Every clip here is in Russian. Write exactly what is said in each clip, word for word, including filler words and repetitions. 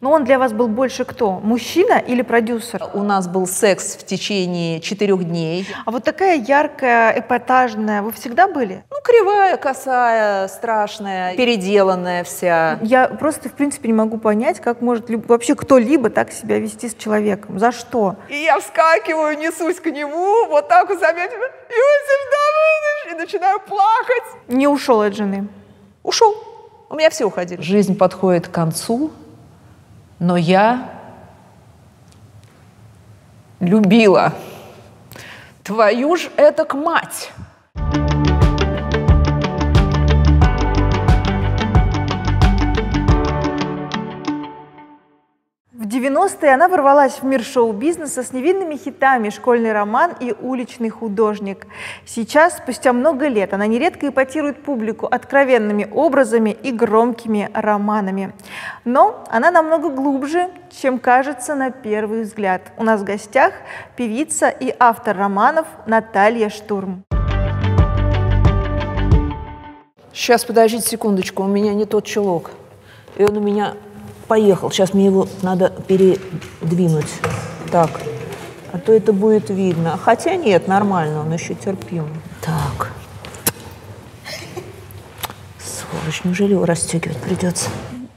Но он для вас был больше кто? Мужчина или продюсер? У нас был секс в течение четырех дней. А вот такая яркая, эпатажная вы всегда были? Ну, кривая, косая, страшная, переделанная вся. Я просто, в принципе, не могу понять, как может вообще кто-либо так себя вести с человеком. За что? И я вскакиваю, несусь к нему, вот так вот заметила, Иосиф Давыдович, и начинаю плакать. Не ушел от жены? Ушел. У меня все уходили. Жизнь подходит к концу. Но я любила твою ж этак мать. В девяностые она ворвалась в мир шоу-бизнеса с невинными хитами «Школьный роман» и «Уличный художник». Сейчас, спустя много лет, она нередко эпатирует публику откровенными образами и громкими романами. Но она намного глубже, чем кажется на первый взгляд. У нас в гостях певица и автор романов Наталья Штурм. Сейчас, подождите секундочку, у меня не тот чулок, и он у меня... Поехал. Сейчас мне его надо передвинуть. Так. А то это будет видно. Хотя нет, нормально, он еще терпим. Так. Сволочь, неужели его расстегивать придется?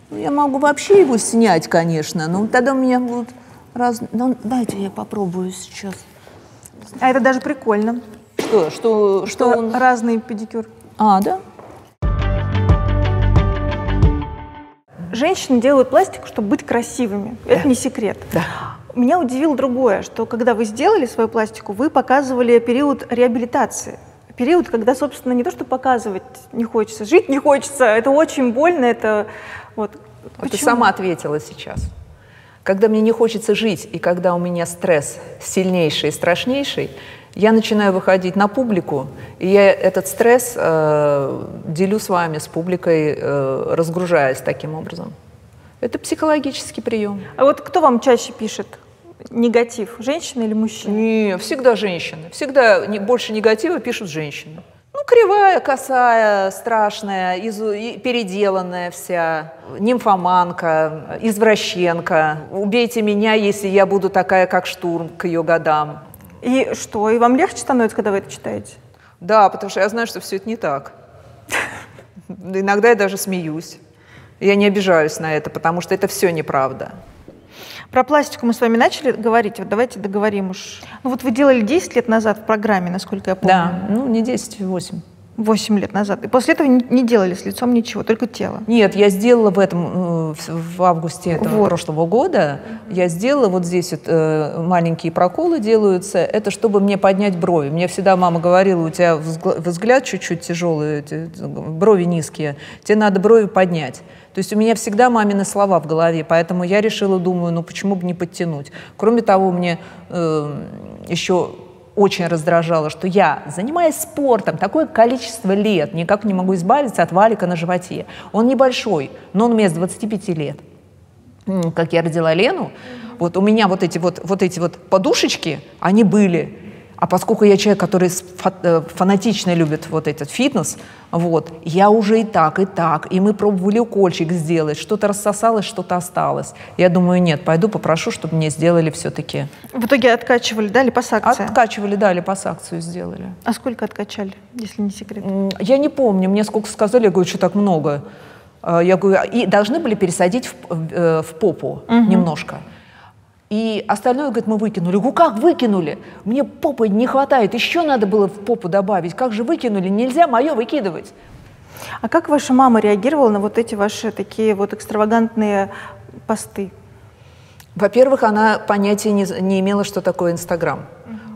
Я могу вообще его снять, конечно, но тогда у меня будут раз... Ну, дайте я попробую сейчас. А это даже прикольно. Что? Что, что, что он... разный педикюр. А, да? Женщины делают пластику, чтобы быть красивыми. Да. Это не секрет. Да. Меня удивило другое, что когда вы сделали свою пластику, вы показывали период реабилитации. Период, когда, собственно, не то, что показывать не хочется, жить не хочется. Это очень больно. Это вот. А ты сама ответила сейчас. Когда мне не хочется жить и когда у меня стресс сильнейший и страшнейший, я начинаю выходить на публику, и я этот стресс э, делю с вами, с публикой, э, разгружаясь таким образом. Это психологический прием. А вот кто вам чаще пишет негатив? Женщины или мужчины? Не, всегда женщины. Всегда не, больше негатива пишут женщины. Ну, кривая, косая, страшная, изу, переделанная вся, нимфоманка, извращенка. Убейте меня, если я буду такая, как Штурм, к ее годам. И что, и вам легче становится, когда вы это читаете? Да, потому что я знаю, что все это не так. Иногда я даже смеюсь. Я не обижаюсь на это, потому что это все неправда. Про пластику мы с вами начали говорить. Вот давайте договорим уж. Ну вот вы делали десять лет назад в программе, насколько я помню. Да, ну не десять, восемь. восемь лет назад. И после этого не делали с лицом ничего, только тело. Нет, я сделала в этом, в августе этого вот. прошлого года, mm-hmm. я сделала вот здесь вот, маленькие проколы делаются, это чтобы мне поднять брови. Мне всегда мама говорила, у тебя взгляд чуть-чуть тяжелый, брови низкие, тебе надо брови поднять. То есть у меня всегда мамины слова в голове, поэтому я решила, думаю, ну почему бы не подтянуть. Кроме того, мне э, еще... очень раздражало, что я, занимаясь спортом такое количество лет, никак не могу избавиться от валика на животе. Он небольшой, но он у меня с двадцати пяти лет. Как я родила Лену, вот у меня вот эти вот, вот эти вот подушечки, они были. А поскольку я человек, который фанатично любит вот этот фитнес, вот, я уже и так, и так, и мы пробовали укольчик сделать, что-то рассосалось, что-то осталось. Я думаю, нет, пойду попрошу, чтобы мне сделали все-таки. В итоге откачивали, да, липосакцию? Откачивали, да, липосакцию сделали. А сколько откачали, если не секрет? Я не помню, мне сколько сказали, я говорю, что так много. Я говорю, и должны были пересадить в, в попу угу. немножко. И остальное, говорит, мы выкинули. Я говорю, как выкинули? Мне попы не хватает, еще надо было в попу добавить. Как же выкинули? Нельзя мое выкидывать. А как ваша мама реагировала на вот эти ваши такие вот экстравагантные посты? Во-первых, она понятия не, не имела, что такое Инстаграм.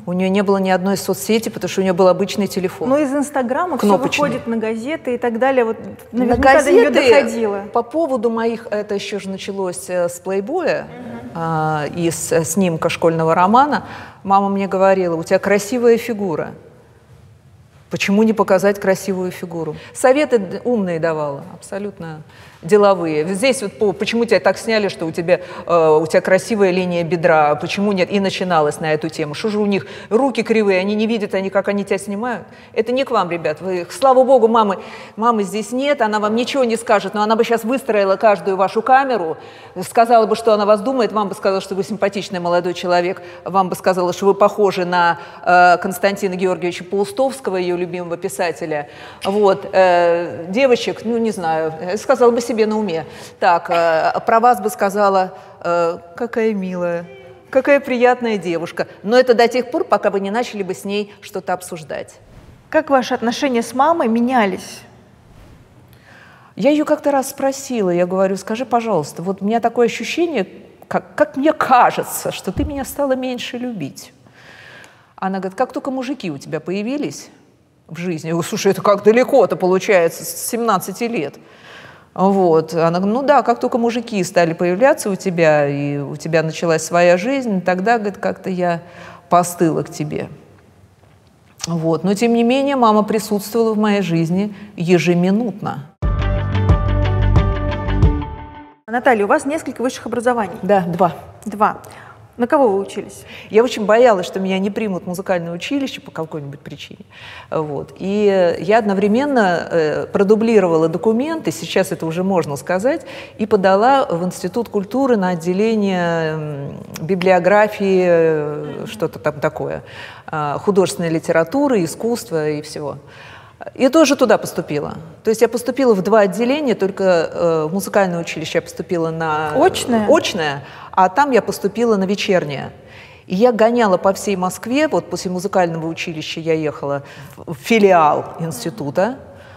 У нее не было ни одной соцсети, потому что у нее был обычный телефон. Но из Инстаграма все выходит на газеты и так далее. Вот наверняка до нее доходило. По поводу моих, это еще же началось с «Плейбоя», mm-hmm. э, из снимка «Школьного романа». Мама мне говорила, у тебя красивая фигура. Почему не показать красивую фигуру? Советы умные давала, абсолютно деловые. Здесь вот почему тебя так сняли, что у тебя, э, у тебя красивая линия бедра, почему нет, и начиналось на эту тему. Что же у них руки кривые, они не видят, они как они тебя снимают. Это не к вам, ребят. Вы, слава богу, мамы, мамы здесь нет, она вам ничего не скажет, но она бы сейчас выстроила каждую вашу камеру, сказала бы, что она вас думает, вам бы сказала, что вы симпатичный молодой человек, вам бы сказала, что вы похожи на э, Константина Георгиевича Паустовского, ее любимого писателя. Вот. Э, девочек, ну не знаю, сказала бы себе на уме. Так, э, про вас бы сказала, э, какая милая, какая приятная девушка. Но это до тех пор, пока вы не начали бы с ней что-то обсуждать. Как ваши отношения с мамой менялись? Я ее как-то раз спросила, я говорю, скажи, пожалуйста, вот у меня такое ощущение, как, как мне кажется, что ты меня стала меньше любить. Она говорит, как только мужики у тебя появились в жизни, я говорю, слушай, это как далеко-то получается, с семнадцати лет. Вот. Она говорит, ну да, как только мужики стали появляться у тебя, и у тебя началась своя жизнь, тогда, говорит, как-то я постыла к тебе. Вот. Но тем не менее, мама присутствовала в моей жизни ежеминутно. Наталья, у вас несколько высших образований. Да, два. Два. На кого вы учились? Я очень боялась, что меня не примут в музыкальное училище по какой-нибудь причине. Вот. И я одновременно продублировала документы, сейчас это уже можно сказать, и подала в Институт культуры на отделение библиографии, что-то там такое, художественной литературы, искусства и всего. И тоже туда поступила. То есть я поступила в два отделения, только э, в музыкальное училище я поступила на очное. очное, а там я поступила на вечернее. И я гоняла по всей Москве, вот после музыкального училища я ехала в филиал института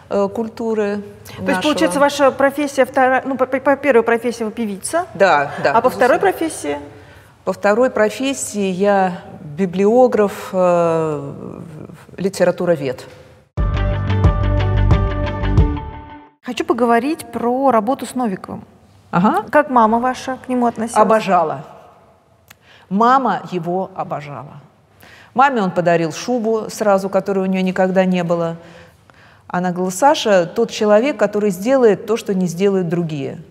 э, культуры. То нашего. Есть, получается, ваша профессия, вторая, ну, по, по первой профессии вы певица, да, да, а по второй профессии? По второй профессии я библиограф, э, литературовед. Хочу поговорить про работу с Новиковым. Ага. Как мама ваша к нему относилась? Обожала. Мама его обожала. Маме он подарил шубу сразу, которой у нее никогда не было. Она говорила, Саша тот человек, который сделает то, что не сделают другие.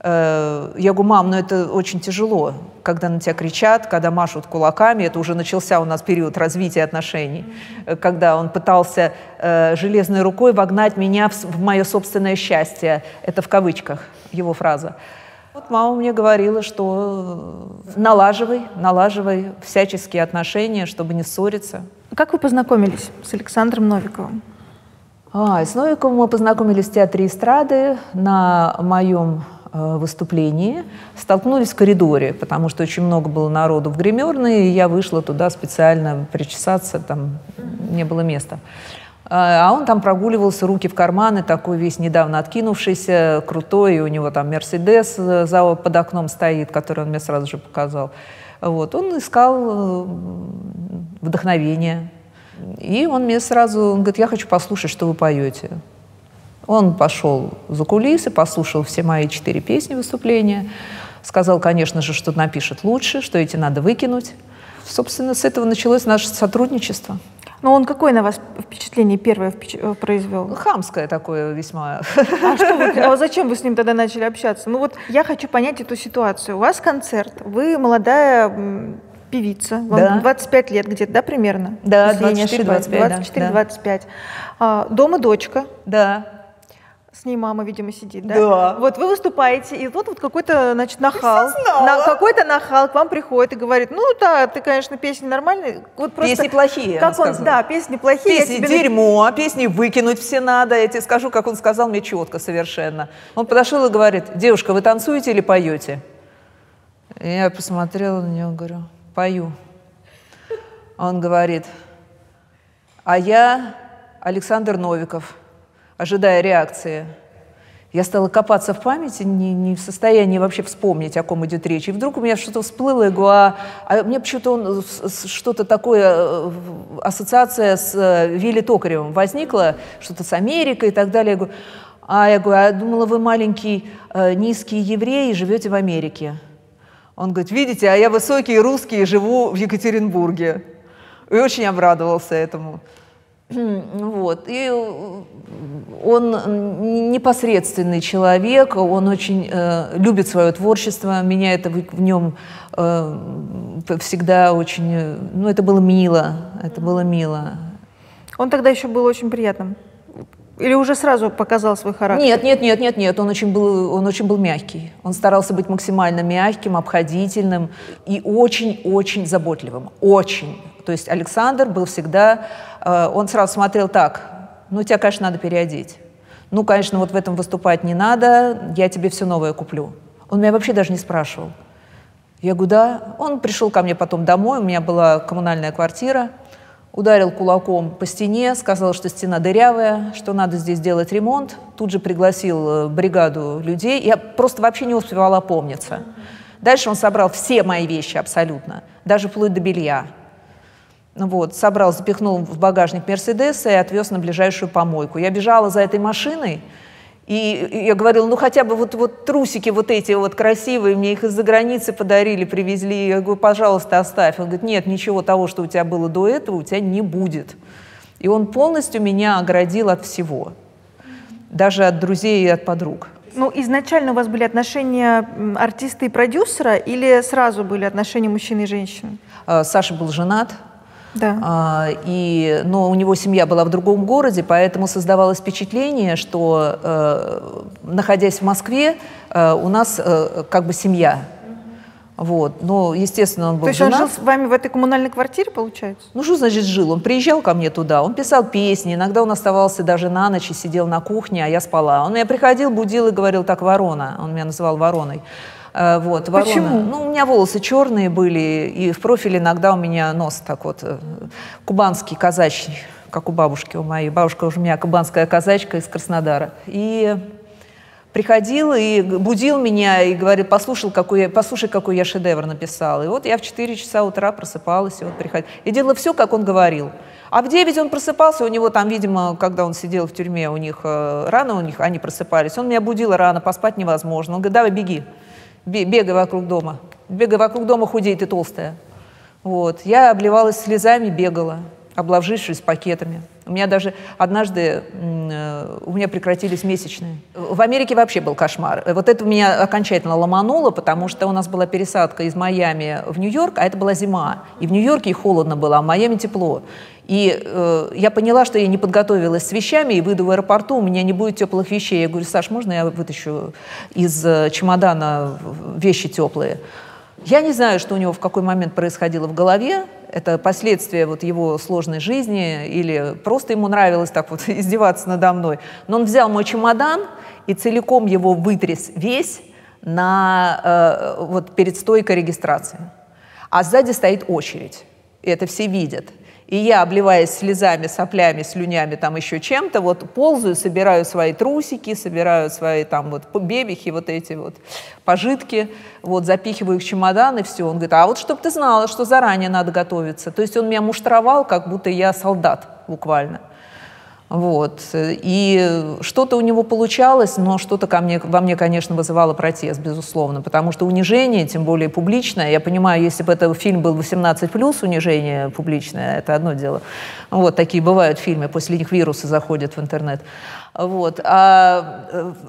Я говорю, мам, но это очень тяжело, когда на тебя кричат, когда машут кулаками. Это уже начался у нас период развития отношений, mm-hmm. когда он пытался э, железной рукой вогнать меня в, в мое собственное счастье. Это в кавычках его фраза. Вот мама мне говорила, что налаживай, налаживай всяческие отношения, чтобы не ссориться. Как вы познакомились с Александром Новиковым? А, с Новиковым мы познакомились в Театре эстрады на моем... выступлении, столкнулись в коридоре, потому что очень много было народу в гримерной, и я вышла туда специально причесаться, там не было места. А он там прогуливался, руки в карманы, такой весь недавно откинувшийся, крутой, и у него там «Мерседес» под окном стоит, который он мне сразу же показал. Вот. Он искал вдохновение, и он мне сразу, он говорит, я хочу послушать, что вы поете. Он пошел за кулисы, послушал все мои четыре песни выступления, сказал, конечно же, что напишет лучше, что эти надо выкинуть. Собственно, с этого началось наше сотрудничество. Но он какое на вас впечатление первое произвел? Хамское такое весьма. А, что вы, а зачем вы с ним тогда начали общаться? Ну вот я хочу понять эту ситуацию. У вас концерт, вы молодая певица, вам да. двадцать пять лет где-то, да, примерно? Да, двадцать четыре — двадцать пять. Да. Дома дочка. Да. С ней мама, видимо, сидит, да? Да. Вот вы выступаете, и вот, вот какой-то, значит, нахал, на, какой-то нахал к вам приходит и говорит, ну да, ты, конечно, песни нормальные, вот просто... Песни плохие, как он, да, песни плохие. Песни дерьмо, песни выкинуть все надо, я тебе скажу, как он сказал мне четко совершенно. Он подошел и говорит, девушка, вы танцуете или поете? Я посмотрела на него, говорю, пою. Он говорит, а я Александр Новиков. Ожидая реакции, я стала копаться в памяти, не, не в состоянии вообще вспомнить, о ком идет речь. И вдруг у меня что-то всплыло, я говорю, а, а мне почему-то он что-то такое, ассоциация с Вилли Токаревым возникла, что-то с Америкой и так далее. Я говорю, а я говорю, а я думала, вы маленький низкий еврей и живете в Америке. Он говорит, видите, а я высокий русский и живу в Екатеринбурге. И очень обрадовался этому. Вот. И он непосредственный человек, он очень э, любит свое творчество, меня это в, в нем э, всегда очень, ну это было мило, это было мило. Он тогда еще был очень приятным? Или уже сразу показал свой характер? Нет, нет, нет, нет, нет. Он очень был, он очень был мягкий. Он старался быть максимально мягким, обходительным и очень-очень заботливым. Очень. То есть Александр был всегда... Э, он сразу смотрел так. Ну, тебя, конечно, надо переодеть. Ну, конечно, вот в этом выступать не надо. Я тебе все новое куплю. Он меня вообще даже не спрашивал. Я говорю, да. Он пришел ко мне потом домой. У меня была коммунальная квартира. Ударил кулаком по стене, сказал, что стена дырявая, что надо здесь делать ремонт. Тут же пригласил бригаду людей. Я просто вообще не успевала опомниться. Дальше он собрал все мои вещи абсолютно, даже вплоть до белья. Вот, собрал, запихнул в багажник Мерседеса и отвез на ближайшую помойку. Я бежала за этой машиной, и я говорила, ну хотя бы вот, вот трусики вот эти вот красивые, мне их из-за границы подарили, привезли. Я говорю, пожалуйста, оставь. Он говорит, нет, ничего того, что у тебя было до этого, у тебя не будет. И он полностью меня оградил от всего, даже от друзей и от подруг. Ну, изначально у вас были отношения артиста и продюсера или сразу были отношения мужчины и женщины? Саша был женат. Да. А, и, но у него семья была в другом городе, поэтому создавалось впечатление, что, э, находясь в Москве, э, у нас э, как бы семья. Mm-hmm. Вот. Но, естественно, он был То есть он жил с вами в этой коммунальной квартире, получается? Ну, что значит жил? Он приезжал ко мне туда, он писал песни, иногда он оставался даже на ночь и сидел на кухне, а я спала. Он меня приходил, будил и говорил так, ворона, он меня называл вороной. Вот, ворона. Почему? Ну, у меня волосы черные были, и в профиле иногда у меня нос так вот кубанский, казачий, как у бабушки у моей. Бабушка уже у меня кубанская казачка из Краснодара. И приходил и будил меня, и говорил, послушал, какой, послушай, какой я шедевр написала. И вот я в четыре часа утра просыпалась, и вот приходила. И делала все, как он говорил. А в девять он просыпался, у него там, видимо, когда он сидел в тюрьме, у них рано у них, они просыпались. Он меня будил рано, поспать невозможно. Он говорит, давай, беги. Бегай вокруг дома. Бегай вокруг дома, худей, ты толстая. Вот. Я обливалась слезами, бегала, обловжившись пакетами. У меня даже однажды у меня прекратились месячные. В Америке вообще был кошмар. Вот это меня окончательно ломануло, потому что у нас была пересадка из Майами в Нью-Йорк, а это была зима. И в Нью-Йорке холодно было, а в Майами тепло. И э, я поняла, что я не подготовилась с вещами, и выйду в аэропорту, у меня не будет теплых вещей. Я говорю, Саш, можно я вытащу из чемодана вещи теплые? Я не знаю, что у него в какой момент происходило в голове. Это последствия вот его сложной жизни или просто ему нравилось так вот издеваться надо мной. Но он взял мой чемодан и целиком его вытряс весь на, э, вот перед стойкой регистрации. А сзади стоит очередь, и это все видят. И я, обливаясь слезами, соплями, слюнями, там еще чем-то, вот ползаю, собираю свои трусики, собираю свои там вот бебехи, вот эти вот пожитки, вот запихиваю их в чемодан и все. Он говорит, а вот чтобы ты знала, что заранее надо готовиться. То есть он меня муштровал, как будто я солдат буквально. Вот. И что-то у него получалось, но что-то ко мне, во мне, конечно, вызывало протест, безусловно, потому что унижение, тем более публичное, я понимаю, если бы этот фильм был восемнадцать плюс, унижение публичное, это одно дело. Вот, такие бывают фильмы, после них вирусы заходят в интернет. Вот. А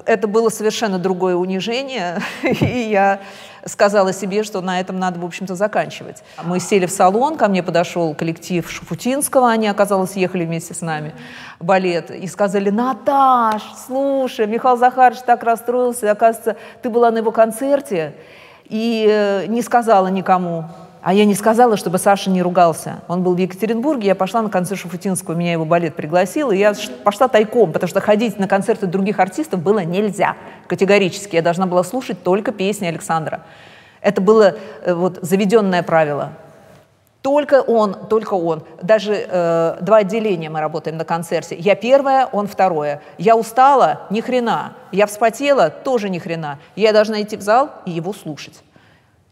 это было совершенно другое унижение, и я сказала себе, что на этом надо, в общем-то, заканчивать. Мы сели в салон, ко мне подошел коллектив Шуфутинского, они, оказалось, ехали вместе с нами, балет, и сказали, Наташ, слушай, Михаил Захарович так расстроился, оказывается, ты была на его концерте и не сказала никому. А я не сказала, чтобы Саша не ругался. Он был в Екатеринбурге, я пошла на концерт Шуфутинского, меня его балет пригласил, и я пошла тайком, потому что ходить на концерты других артистов было нельзя категорически. Я должна была слушать только песни Александра. Это было вот заведенное правило. Только он, только он. Даже э, два отделения мы работаем на концерте. Я первая, он второе. Я устала, ни хрена. Я вспотела, тоже ни хрена. Я должна идти в зал и его слушать.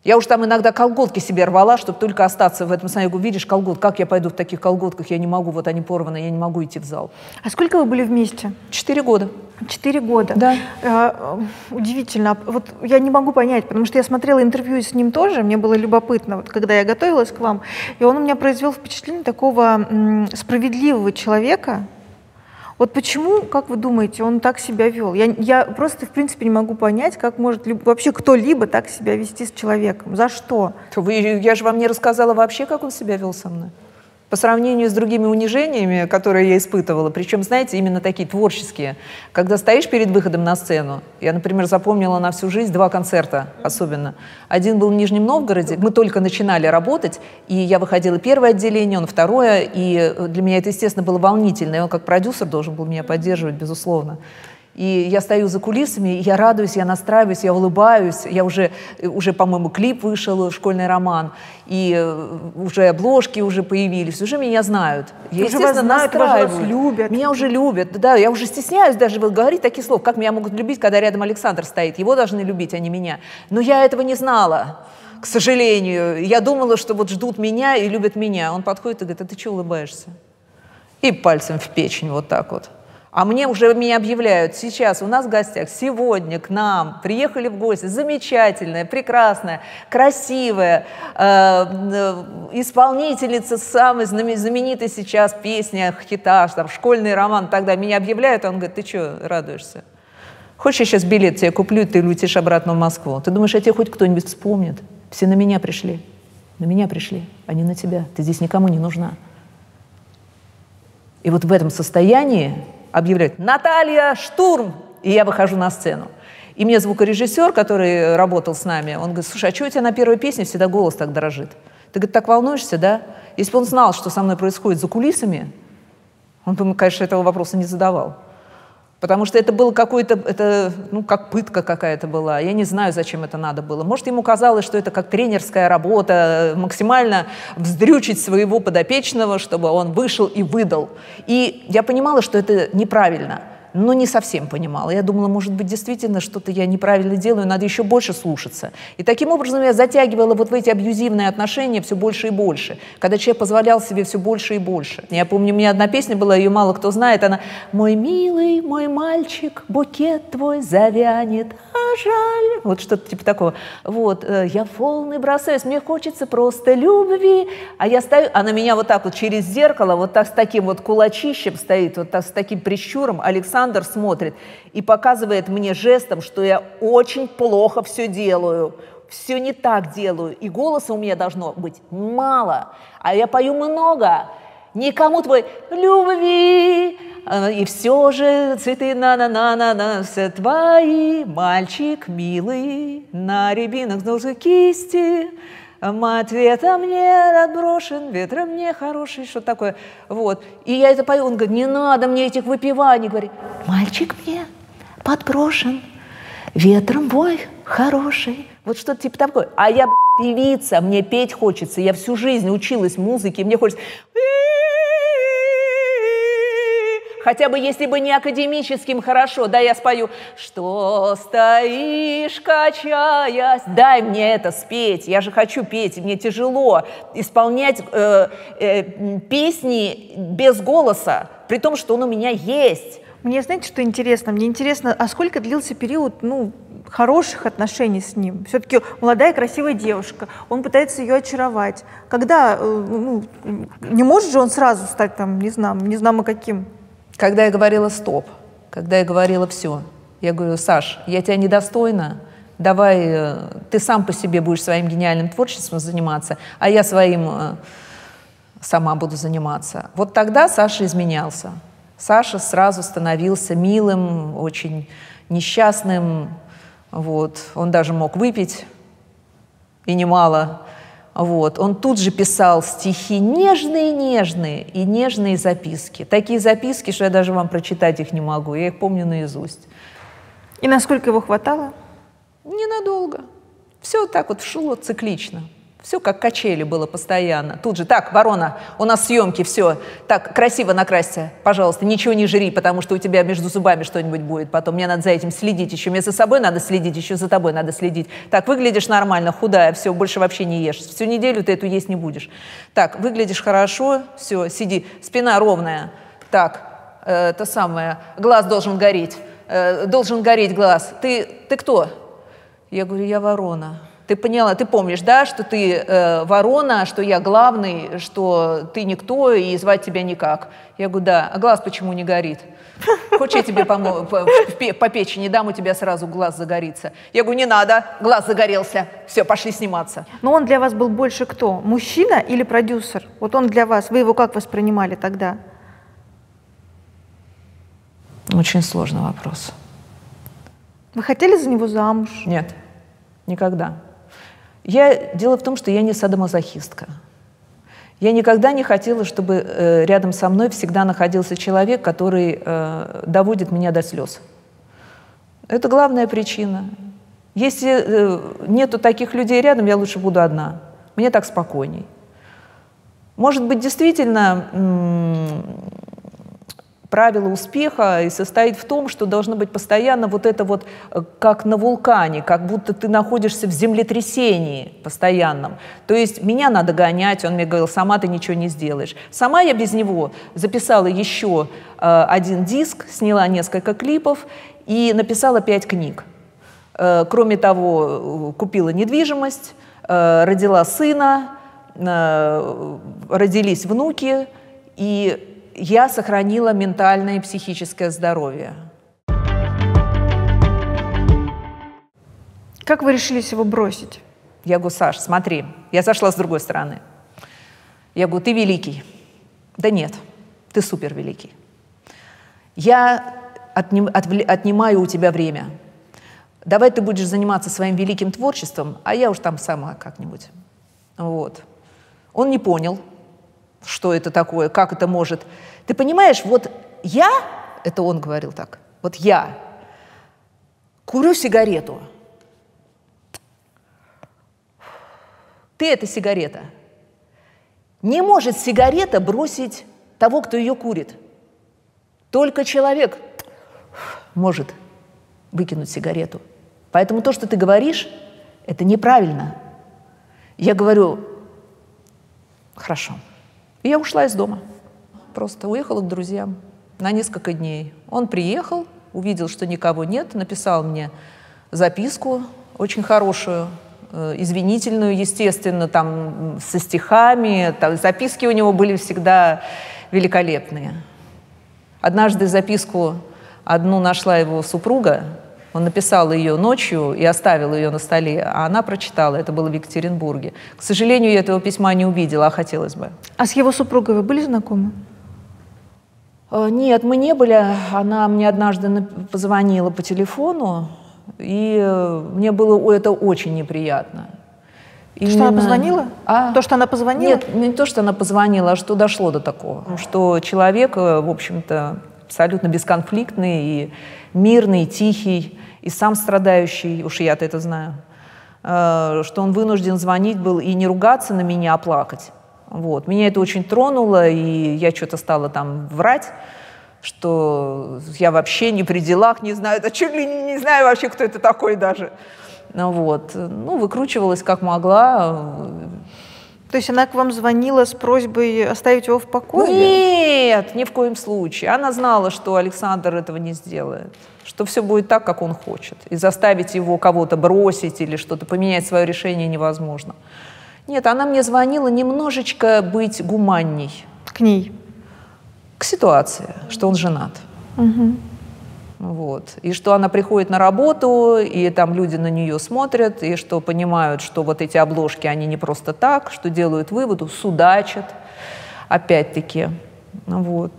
Я уж там иногда колготки себе рвала, чтобы только остаться в этом сне. Я говорю, видишь, колгот, как я пойду в таких колготках, я не могу, вот они порваны, я не могу идти в зал. А сколько вы были вместе? Четыре года. Четыре года. Да. Э-э- удивительно. Вот я не могу понять, потому что я смотрела интервью с ним тоже, мне было любопытно, вот, когда я готовилась к вам, и он у меня произвел впечатление такого м- справедливого человека. Вот почему, как вы думаете, он так себя вел? Я, я просто, в принципе, не могу понять, как может ли, вообще кто-либо так себя вести с человеком. За что? Вы, я же вам не рассказала вообще, как он себя вел со мной. По сравнению с другими унижениями, которые я испытывала, причем, знаете, именно такие творческие. Когда стоишь перед выходом на сцену, я, например, запомнила на всю жизнь два концерта особенно. Один был в Нижнем Новгороде, мы только начинали работать, и я выходила первое отделение, он второе, и для меня это, естественно, было волнительно, и он как продюсер должен был меня поддерживать, безусловно. И я стою за кулисами, и я радуюсь, я настраиваюсь, я улыбаюсь. Я уже, уже, по-моему, клип вышел, «Школьный роман», и уже обложки уже появились, уже меня знают. Я, естественно, настраиваю. Вас любят. Меня уже любят, да, я уже стесняюсь даже говорить такие слова. Как меня могут любить, когда рядом Александр стоит? Его должны любить, а не меня. Но я этого не знала, к сожалению. Я думала, что вот ждут меня и любят меня. Он подходит и говорит, а ты чего улыбаешься? И пальцем в печень вот так вот. А мне уже меня объявляют, сейчас у нас в гостях, сегодня к нам приехали в гости замечательная, прекрасная, красивая э, э, исполнительница самой знаменитой сейчас песни, хита, там, «Школьный роман», тогда меня объявляют, он говорит, ты что, радуешься? Хочешь, я сейчас билет тебе куплю, и ты улетишь обратно в Москву? Ты думаешь, о тебе хоть кто-нибудь вспомнит? Все на меня пришли, на меня пришли, а не на тебя, ты здесь никому не нужна. И вот в этом состоянии объявляют «Наталья Штурм», и я выхожу на сцену. И мне звукорежиссер, который работал с нами, он говорит, слушай, а что у тебя на первой песне всегда голос так дрожит? Ты, говорит, так волнуешься, да? Если бы он знал, что со мной происходит за кулисами, он бы, конечно, этого вопроса не задавал. Потому что это было какое-то, это, ну, как пытка какая-то была. Я не знаю, зачем это надо было. Может, ему казалось, что это как тренерская работа, максимально вздрючить своего подопечного, чтобы он вышел и выдал. И я понимала, что это неправильно, но не совсем понимала. Я думала, может быть, действительно, что-то я неправильно делаю, надо еще больше слушаться. И таким образом я затягивала вот в эти абьюзивные отношения все больше и больше, когда человек позволял себе все больше и больше. Я помню, у меня одна песня была, ее мало кто знает, она «Мой милый, мой мальчик, букет твой завянет, а жаль». Вот что-то типа такого. Вот, я в волны бросаюсь, мне хочется просто любви, а я стою, она меня вот так вот через зеркало, вот так с таким вот кулачищем стоит, вот так с таким прищуром, Александр смотрит и показывает мне жестом, что я очень плохо все делаю, все не так делаю, и голоса у меня должно быть мало, а я пою много, никому твой любви, и все же цветы на-на-на-на-на, все твои, мальчик милый, на рябинах ножны кисти, ответа мне отброшен, ветром мне хороший, что такое. Вот. И я это пою, он говорит, не надо мне этих выпиваний. Говорит, мальчик мне подброшен, ветром бой хороший. Вот что-то типа такое. А я, певица, мне петь хочется. Я всю жизнь училась музыке, мне хочется... Хотя бы, если бы не академическим, хорошо, да, я спою. Что стоишь, качаясь? Дай мне это спеть, я же хочу петь, мне тяжело исполнять э, э, песни без голоса, при том, что он у меня есть. Мне, знаете, что интересно? Мне интересно, а сколько длился период, ну, хороших отношений с ним? Все-таки молодая красивая девушка, он пытается ее очаровать. Когда, ну, не может же он сразу стать, там, не знаю, не знамо каким? Когда я говорила «стоп», когда я говорила «все», я говорю, Саш, я тебя недостойна, давай, ты сам по себе будешь своим гениальным творчеством заниматься, а я своим сама буду заниматься. Вот тогда Саша изменялся. Саша сразу становился милым, очень несчастным, вот. Он даже мог выпить, и немало. Вот. Он тут же писал стихи нежные-нежные и нежные записки. Такие записки, что я даже вам прочитать их не могу. Я их помню наизусть. И насколько его хватало? Ненадолго. Все вот так вот шло циклично. Все как качели было постоянно. Тут же, так, ворона, у нас съемки, все. Так, красиво накрасься, пожалуйста, ничего не жри, потому что у тебя между зубами что-нибудь будет потом. Мне надо за этим следить еще. Мне за собой надо следить, еще за тобой надо следить. Так, выглядишь нормально, худая, все, больше вообще не ешь. Всю неделю ты эту есть не будешь. Так, выглядишь хорошо, все, сиди. Спина ровная. Так, э, то самое, глаз должен гореть. Э, должен гореть глаз. Ты, ты кто? Я говорю, я ворона. Ты поняла, ты помнишь, да, что ты э, ворона, что я главный, что ты никто и звать тебя никак. Я говорю, да, а глаз почему не горит? Хочешь, я тебе помо- по, по печени дам, у тебя сразу глаз загорится. Я говорю, не надо, глаз загорелся, все, пошли сниматься. Но он для вас был больше кто, мужчина или продюсер? Вот он для вас, вы его как воспринимали тогда? Очень сложный вопрос. Вы хотели за него замуж? Нет, никогда. Я, дело в том, что я не садомазохистка. Я никогда не хотела, чтобы э, рядом со мной всегда находился человек, который э, доводит меня до слез. Это главная причина. Если э, нету таких людей рядом, я лучше буду одна. Мне так спокойней. Может быть, действительно, м-м, правило успеха и состоит в том, что должно быть постоянно вот это вот, как на вулкане, как будто ты находишься в землетрясении постоянном. То есть меня надо гонять, он мне говорил, сама ты ничего не сделаешь. Сама я без него записала еще э, один диск, сняла несколько клипов и написала пять книг. Э, кроме того, купила недвижимость, э, родила сына, э, родились внуки и... Я сохранила ментальное и психическое здоровье. Как вы решились его бросить? Я говорю, Саш, смотри, я зашла с другой стороны. Я говорю, ты великий. Да нет, ты супер великий. Я отним, от, отнимаю у тебя время. Давай ты будешь заниматься своим великим творчеством, а я уж там сама как-нибудь. Вот. Он не понял. Что это такое, как это может. Ты понимаешь, вот я, это он говорил так, вот я курю сигарету. Ты это сигарета. Не может сигарета бросить того, кто ее курит. Только человек может выкинуть сигарету. Поэтому то, что ты говоришь, это неправильно. Я говорю, хорошо. И я ушла из дома. Просто уехала к друзьям на несколько дней. Он приехал, увидел, что никого нет, написал мне записку очень хорошую, э, извинительную, естественно, там со стихами. Там, записки у него были всегда великолепные. Однажды записку одну нашла его супруга. Он написал ее ночью и оставил ее на столе, а она прочитала. Это было в Екатеринбурге. К сожалению, я этого письма не увидела, а хотелось бы. А с его супругой вы были знакомы? Нет, мы не были. Она мне однажды позвонила по телефону, и мне было это очень неприятно. Именно... Что она позвонила? А? То, что она позвонила? Нет, не то, что она позвонила, а что дошло до такого. А. Что человек, в общем-то, абсолютно бесконфликтный и мирный, тихий, и сам страдающий, уж я-то это знаю, что он вынужден звонить был и не ругаться на меня, а плакать. Вот. Меня это очень тронуло, и я что-то стала там врать, что я вообще не при делах, не знаю, да чуть ли не знаю вообще, кто это такой даже. Вот. Ну, выкручивалась как могла. То есть она к вам звонила с просьбой оставить его в покое? Нет, ни в коем случае. Она знала, что Александр этого не сделает, что все будет так, как он хочет. И заставить его кого-то бросить или что-то поменять свое решение невозможно. Нет, она мне звонила немножечко быть гуманней. К ней? К ситуации, что он женат. Угу. Вот. И что она приходит на работу, и там люди на нее смотрят, и что понимают, что вот эти обложки, они не просто так, что делают выводы, судачат, опять-таки. Вот.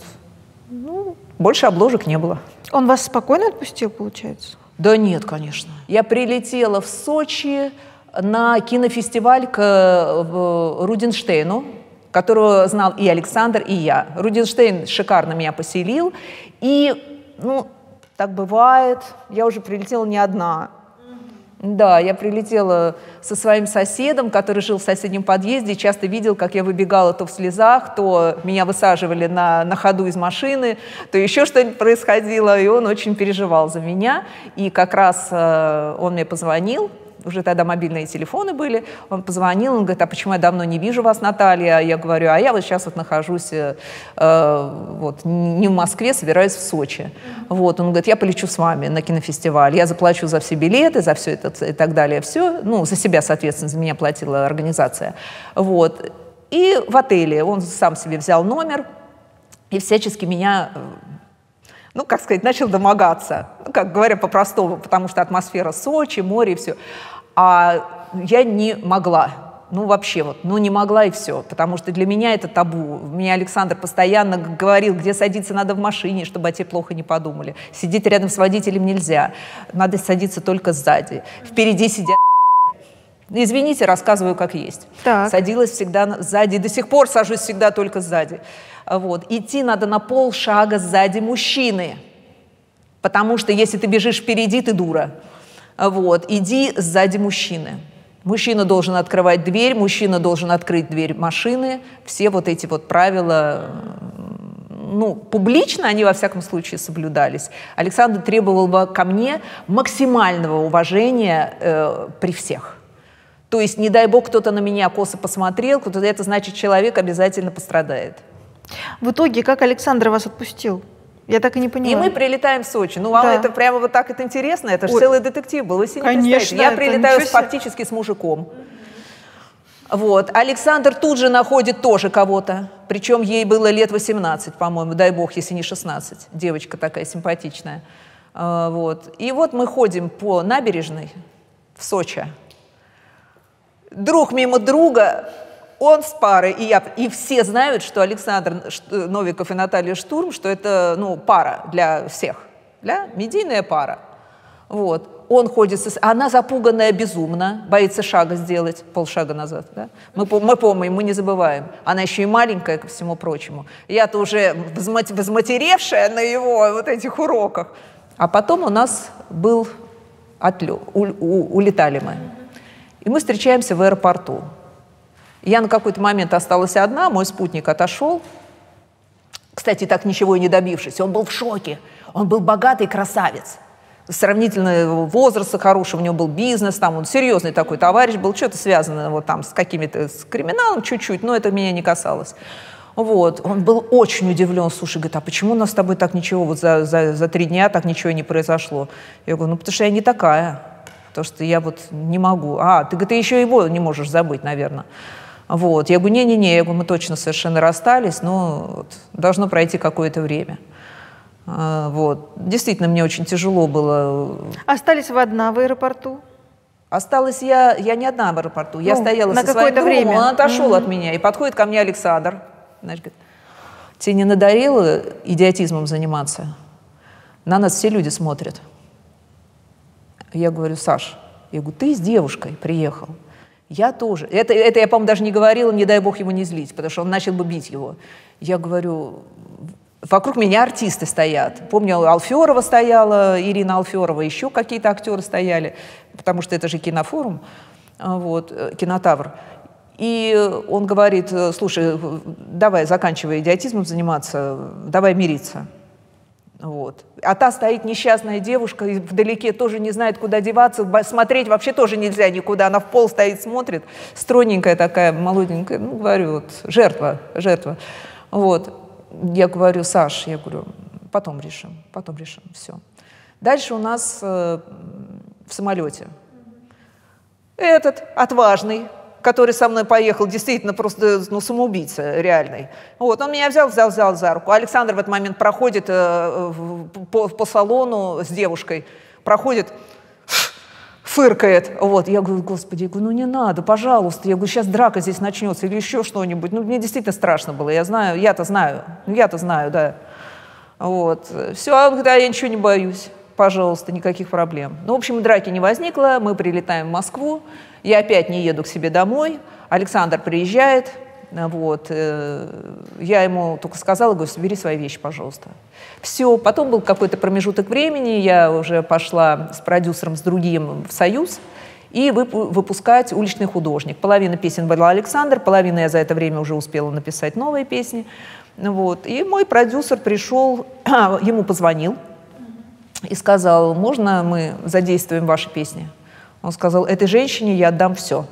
Ну, больше обложек не было. Он вас спокойно отпустил, получается? Да нет, конечно. Я прилетела в Сочи на кинофестиваль к Рудинштейну, которого знал и Александр, и я. Рудинштейн шикарно меня поселил, и, ну, так бывает. Я уже прилетела не одна. Да, я прилетела со своим соседом, который жил в соседнем подъезде, и часто видел, как я выбегала то в слезах, то меня высаживали на, на ходу из машины, то еще что-нибудь происходило, и он очень переживал за меня. И как раз э, он мне позвонил, уже тогда мобильные телефоны были, он позвонил, он говорит: а почему я давно не вижу вас, Наталья? Я говорю: а я вот сейчас вот нахожусь э, вот, не в Москве, собираюсь в Сочи. Вот, он говорит: я полечу с вами на кинофестиваль, я заплачу за все билеты, за все это и так далее, все, ну, за себя, соответственно, за меня платила организация. Вот, и в отеле он сам себе взял номер и всячески меня... ну, как сказать, начал домогаться, ну, как говоря по-простому, потому что атмосфера Сочи, море и все. А я не могла, ну, вообще вот, ну, не могла и все, потому что для меня это табу. Мне Александр постоянно говорил: где садиться надо в машине, чтобы о тебе плохо не подумали. Сидеть рядом с водителем нельзя, надо садиться только сзади. Впереди сидят... Извините, рассказываю как есть. Так. Садилась всегда сзади, и до сих пор сажусь всегда только сзади. Вот. Идти надо на полшага сзади мужчины, потому что если ты бежишь впереди, ты дура. Вот. Иди сзади мужчины. Мужчина должен открывать дверь, мужчина должен открыть дверь машины. Все вот эти вот правила, ну, публично они, во всяком случае, соблюдались. Александр требовал ко мне максимального уважения э, при всех. То есть, не дай бог, кто-то на меня косо посмотрел, кто-то, это значит, человек обязательно пострадает. В итоге, как Александр вас отпустил? Я так и не поняла. И мы прилетаем в Сочи. Ну, вам да. это прямо вот так это интересно? Это же целый детектив был. Вы себе не представляете. Я прилетаю фактически с мужиком. Вот. Александр тут же находит тоже кого-то. Причем ей было лет восемнадцать, по-моему, дай бог, если не шестнадцать. Девочка такая симпатичная. Вот. И вот мы ходим по набережной в Сочи. Друг мимо друга, он с парой, и я. И все знают, что Александр Новиков и Наталья Штурм, что это, ну, пара для всех, для медийная пара. Вот. Он ходит, со... она запуганная безумно, боится шага сделать, полшага назад. Да? Мы, мы помним, мы не забываем. Она еще и маленькая, ко всему прочему. Я-то уже возматеревшая на его вот этих уроках. А потом у нас был отлет, у, у, улетали мы. И мы встречаемся в аэропорту. Я на какой-то момент осталась одна, мой спутник отошел. Кстати, так ничего и не добившись. Он был в шоке. Он был богатый красавец. Сравнительно возраста хорошего, у него был бизнес, там он серьезный такой товарищ был, что-то связано вот там с какими-то, с криминалом чуть-чуть, но это меня не касалось. Вот. Он был очень удивлен. Слушай, говорит: а почему у нас с тобой так ничего, вот за, за, за три дня так ничего не произошло? Я говорю: ну, потому что я не такая. То, что я вот не могу. А, ты, ты еще его не можешь забыть, наверное. Вот. Я говорю: не-не-не, я говорю, мы точно совершенно расстались, но вот, должно пройти какое-то время. А, вот. Действительно, мне очень тяжело было. Остались вы одна в аэропорту? Осталась я, я не одна в аэропорту. Ну, я стояла на со своим другом, он отошел mm-hmm. от меня. И подходит ко мне Александр. Знаешь, говорит: тебе не надоело идиотизмом заниматься? На нас все люди смотрят. Я говорю: Саш, я говорю, ты с девушкой приехал, я тоже. Это, это я, по-моему, даже не говорила, не дай бог его не злить, потому что он начал бы бить его. Я говорю: вокруг меня артисты стоят. Помню, Алферова стояла, Ирина Алферова, еще какие-то актеры стояли, потому что это же кинофорум, вот, кинотавр. И он говорит: слушай, давай, заканчивай идиотизмом заниматься, давай мириться. Вот. А та стоит несчастная девушка, вдалеке тоже не знает, куда деваться, смотреть вообще тоже нельзя никуда, она в пол стоит, смотрит, стройненькая такая, молоденькая, ну, говорю, вот, жертва, жертва. Вот. Я говорю: Саш, я говорю, потом решим, потом решим, все. Дальше у нас э, в самолете этот отважный, который со мной поехал, действительно просто, ну, самоубийца реальный. Вот, он меня взял, взял, взял за руку. Александр в этот момент проходит э, по, по салону с девушкой, проходит, фыркает. Вот, я говорю: господи, я говорю, ну не надо, пожалуйста. Я говорю, сейчас драка здесь начнется или еще что-нибудь. Ну, мне действительно страшно было, я знаю, я-то знаю, я-то знаю, да. Вот, все, а он говорит: а я ничего не боюсь. Пожалуйста, никаких проблем. Ну, в общем, драки не возникло, мы прилетаем в Москву, я опять не еду к себе домой, Александр приезжает, Вот. Я ему только сказала, говорю, собери свои вещи, пожалуйста. Все, потом был какой-то промежуток времени, я уже пошла с продюсером, с другим в «Союз», и выпускать «Уличный художник». Половина песен была Александр, половина я за это время уже успела написать новые песни. Вот. И мой продюсер пришел, ему позвонил и сказал, можно мы задействуем ваши песни? Он сказал, этой женщине я отдам все.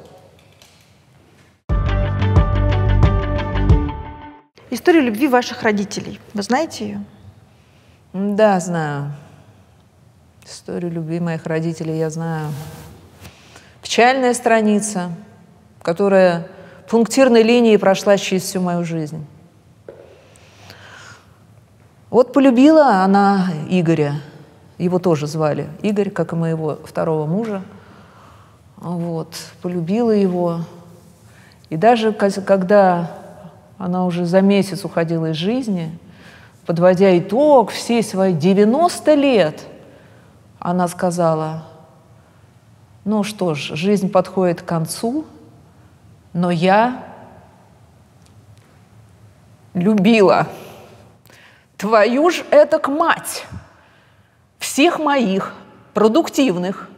Историю любви ваших родителей. Вы знаете ее? Да, знаю. Историю любви моих родителей я знаю. Печальная страница, которая пунктирной линией прошла через всю мою жизнь. Вот полюбила она Игоря. Его тоже звали Игорь, как и моего второго мужа. Вот. Полюбила его. И даже когда она уже за месяц уходила из жизни, подводя итог всей своей девяноста лет, она сказала... Ну что ж, жизнь подходит к концу, но я любила твою ж этак мать, всех моих продуктивных,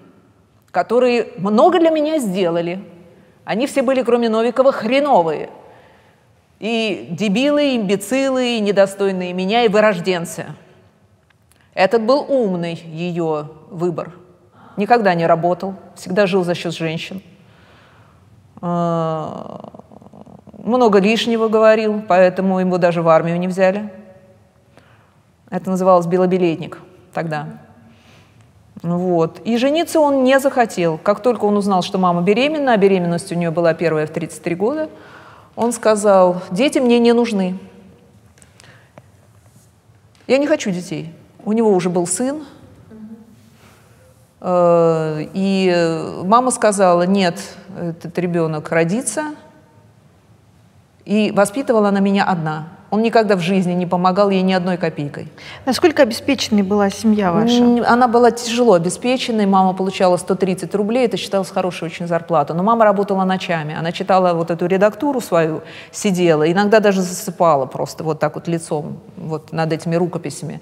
которые много для меня сделали. Они все были, кроме Новикова, хреновые. И дебилы, и имбецилы, и недостойные меня, и вырожденцы. Этот был умный ее выбор. Никогда не работал, всегда жил за счет женщин. Много лишнего говорил, поэтому его даже в армию не взяли. Это называлось белобилетник тогда. Вот. И жениться он не захотел. Как только он узнал, что мама беременна, а беременность у нее была первая в тридцать три года, он сказал, дети мне не нужны. Я не хочу детей. У него уже был сын. И мама сказала, нет, этот ребенок родится. И воспитывала она меня одна. Он никогда в жизни не помогал ей ни одной копейкой. Насколько обеспеченной была семья ваша? Она была тяжело обеспеченной. Мама получала сто тридцать рублей, это считалось хорошей очень зарплатой. Но мама работала ночами. Она читала вот эту редактуру свою, сидела. Иногда даже засыпала просто вот так вот лицом, вот над этими рукописями.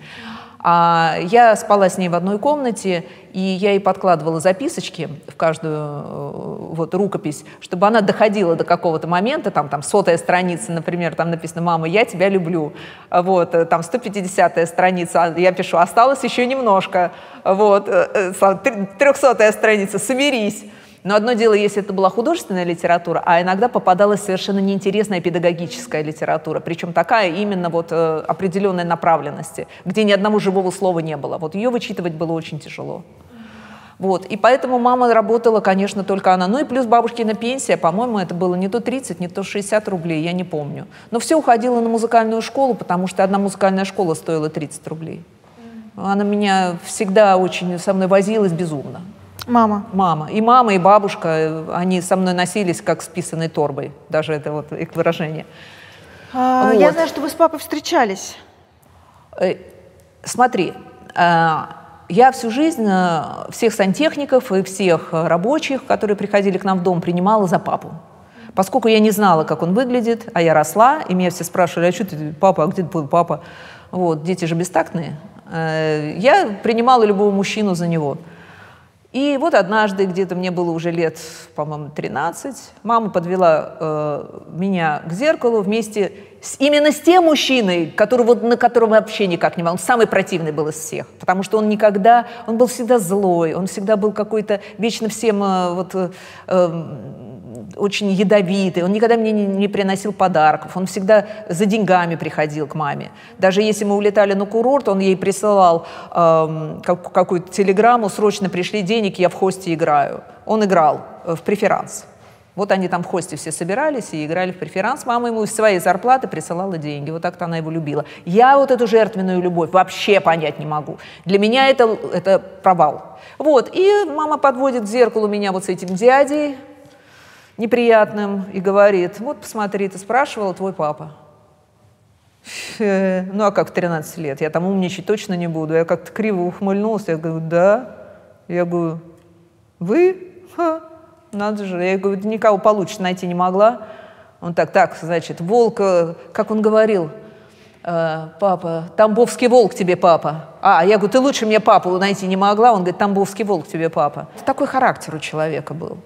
А я спала с ней в одной комнате, и я ей подкладывала записочки в каждую вот, рукопись, чтобы она доходила до какого-то момента, там, там сотая страница, например, там написано «Мама, я тебя люблю», вот, там сто пятидесятая страница, я пишу «Осталось еще немножко», вот, трёхсотая страница «Соберись». Но одно дело, если это была художественная литература, а иногда попадалась совершенно неинтересная педагогическая литература, причем такая именно вот определенной направленности, где ни одного живого слова не было. Вот ее вычитывать было очень тяжело. Вот. И поэтому мама работала, конечно, только она. Ну и плюс бабушкина пенсия, по-моему, это было не то тридцать, не то шестьдесят рублей, я не помню. Но все уходило на музыкальную школу, потому что одна музыкальная школа стоила тридцать рублей. Она меня всегда очень со мной возилась безумно. Мама. Мама. И мама, и бабушка, они со мной носились как с писаной торбой. Даже это вот их выражение. А, вот. Я знаю, что вы с папой встречались. Смотри, я всю жизнь всех сантехников и всех рабочих, которые приходили к нам в дом, принимала за папу. Поскольку я не знала, как он выглядит, а я росла, и меня все спрашивали, а что ты, папа, а где ты был папа? Вот, дети же бестактные. Я принимала любого мужчину за него. И вот однажды, где-то мне было уже лет, по-моему, тринадцать, мама подвела э, меня к зеркалу вместе с, именно с тем мужчиной, который, вот, на которого вообще никак не могла. Он самый противный был из всех, потому что он никогда, он был всегда злой, он всегда был какой-то вечно всем э, вот, э, очень ядовитый, он никогда мне не, не приносил подарков, он всегда за деньгами приходил к маме. Даже если мы улетали на курорт, он ей присылал э, как, какую-то телеграмму, срочно пришли деньги, я в хосте играю. Он играл в преферанс. Вот они там в хосте все собирались и играли в преферанс. Мама ему из своей зарплаты присылала деньги. Вот так-то она его любила. Я вот эту жертвенную любовь вообще понять не могу. Для меня это, это провал. Вот. И мама подводит к зеркалу меня вот с этим дядей неприятным и говорит, вот посмотри, ты спрашивала, твой папа. Ну а как в тринадцать лет? Я там умничать точно не буду. Я как-то криво ухмыльнулась. Я говорю, да. Я говорю, вы? Ха, надо же. Я говорю, никого получше найти не могла. Он так, так, значит, волк, как он говорил, папа, тамбовский волк тебе, папа. А, я говорю, ты лучше мне папу найти не могла. Он говорит, тамбовский волк тебе, папа. Такой характер у человека был.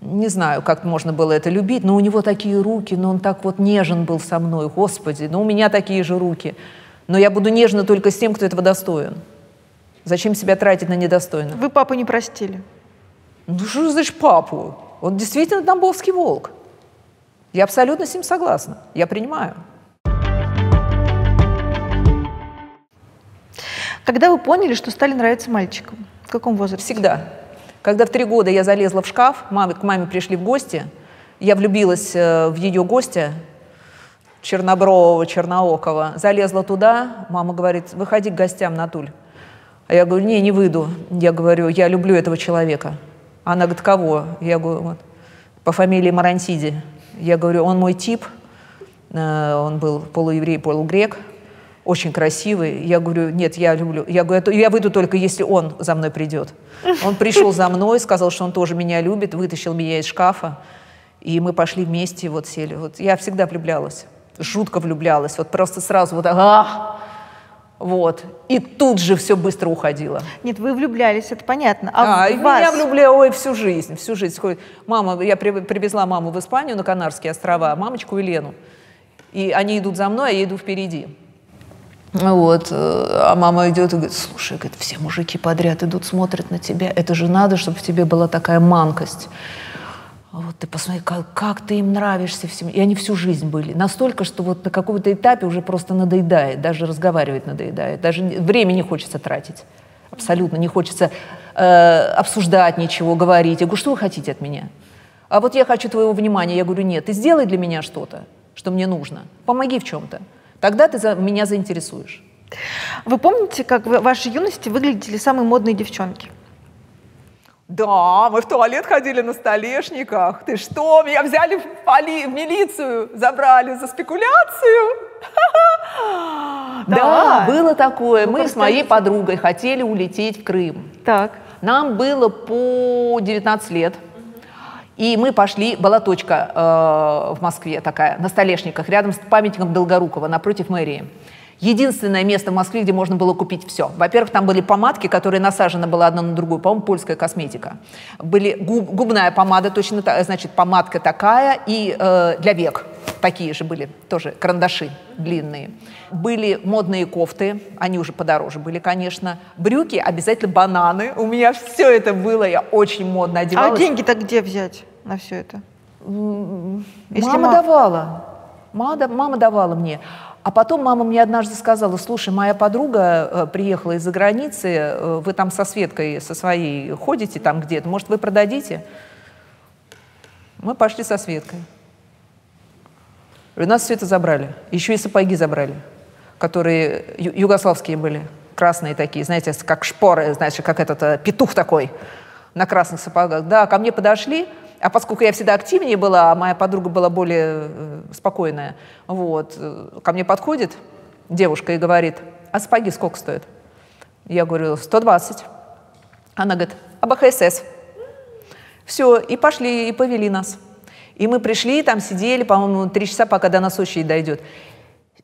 Не знаю, как можно было это любить, но у него такие руки, но он так вот нежен был со мной, господи, но у меня такие же руки. Но я буду нежна только с тем, кто этого достоин. Зачем себя тратить на недостойных? Вы папу не простили? Ну что значит папу? Он действительно тамбовский волк. Я абсолютно с ним согласна, я принимаю. Когда вы поняли, что стали нравиться мальчикам? В каком возрасте? Всегда. Когда в три года я залезла в шкаф, мамы, к маме пришли в гости, я влюбилась в ее гостя, чернобрового, черноокого, залезла туда, мама говорит, выходи к гостям, Натуль. А я говорю, не, не выйду. Я говорю, я люблю этого человека. Она говорит, кого? Я говорю, вот, по фамилии Марантиди. Я говорю, он мой тип, он был полуеврей, полугрек, очень красивый. Я говорю, нет, я люблю. Я говорю, я выйду только, если он за мной придет. Он пришел за мной, сказал, что он тоже меня любит, вытащил меня из шкафа. И мы пошли вместе, вот сели. Вот. Я всегда влюблялась, жутко влюблялась. Вот просто сразу вот а-а-а! Вот. И тут же все быстро уходило. Нет, вы влюблялись, это понятно. А, а вас... меня влюбляла всю жизнь, всю жизнь. Мама, я привезла маму в Испанию, на Канарские острова, мамочку Елену. И они идут за мной, а я иду впереди. Вот, а мама идет и говорит, слушай, говорит, все мужики подряд идут, смотрят на тебя, это же надо, чтобы в тебе была такая манкость. Вот ты посмотри, как, как ты им нравишься всем. И они всю жизнь были. Настолько, что вот на каком-то этапе уже просто надоедает, даже разговаривать надоедает, даже время не хочется тратить. Абсолютно не хочется э, обсуждать ничего, говорить. Я говорю, что вы хотите от меня? А вот я хочу твоего внимания. Я говорю, нет, ты сделай для меня что-то, что мне нужно. Помоги в чем-то. Тогда ты за, меня заинтересуешь. Вы помните, как в вашей юности выглядели самые модные девчонки? Да, мы в туалет ходили на столешниках. Ты что, меня взяли в, поли, в милицию, забрали за спекуляцию? Да, было такое. Мы с моей подругой хотели улететь в Крым. Так. Нам было по девятнадцать лет. И мы пошли, была точка э, в Москве такая, на столешниках, рядом с памятником Долгорукова, напротив мэрии. Единственное место в Москве, где можно было купить все. Во-первых, там были помадки, которые насажены была одна на другую, по-моему, польская косметика. Были губ, губная помада, точно та, значит, помадка такая, и э, для век такие же были, тоже карандаши длинные. Были модные кофты, они уже подороже были, конечно. Брюки, обязательно бананы. У меня все это было, я очень модно одевалась. А деньги-то где взять на все это? Если мама, мама давала. Мама, мама давала мне. А потом мама мне однажды сказала, слушай, моя подруга приехала из-за границы, вы там со Светкой, со своей ходите там где-то, может, вы продадите? Мы пошли со Светкой. И у нас все это забрали. Еще и сапоги забрали, которые ю югославские были, красные такие, знаете, как шпоры, знаете, как этот петух такой на красных сапогах. Да, ко мне подошли. А поскольку я всегда активнее была, а моя подруга была более э, спокойная, вот, ко мне подходит девушка и говорит, а сапоги сколько стоят? Я говорю, сто двадцать. Она говорит, а БХСС. Все, и пошли, и повели нас. И мы пришли, там сидели, по-моему, три часа, пока до нас очередь дойдет.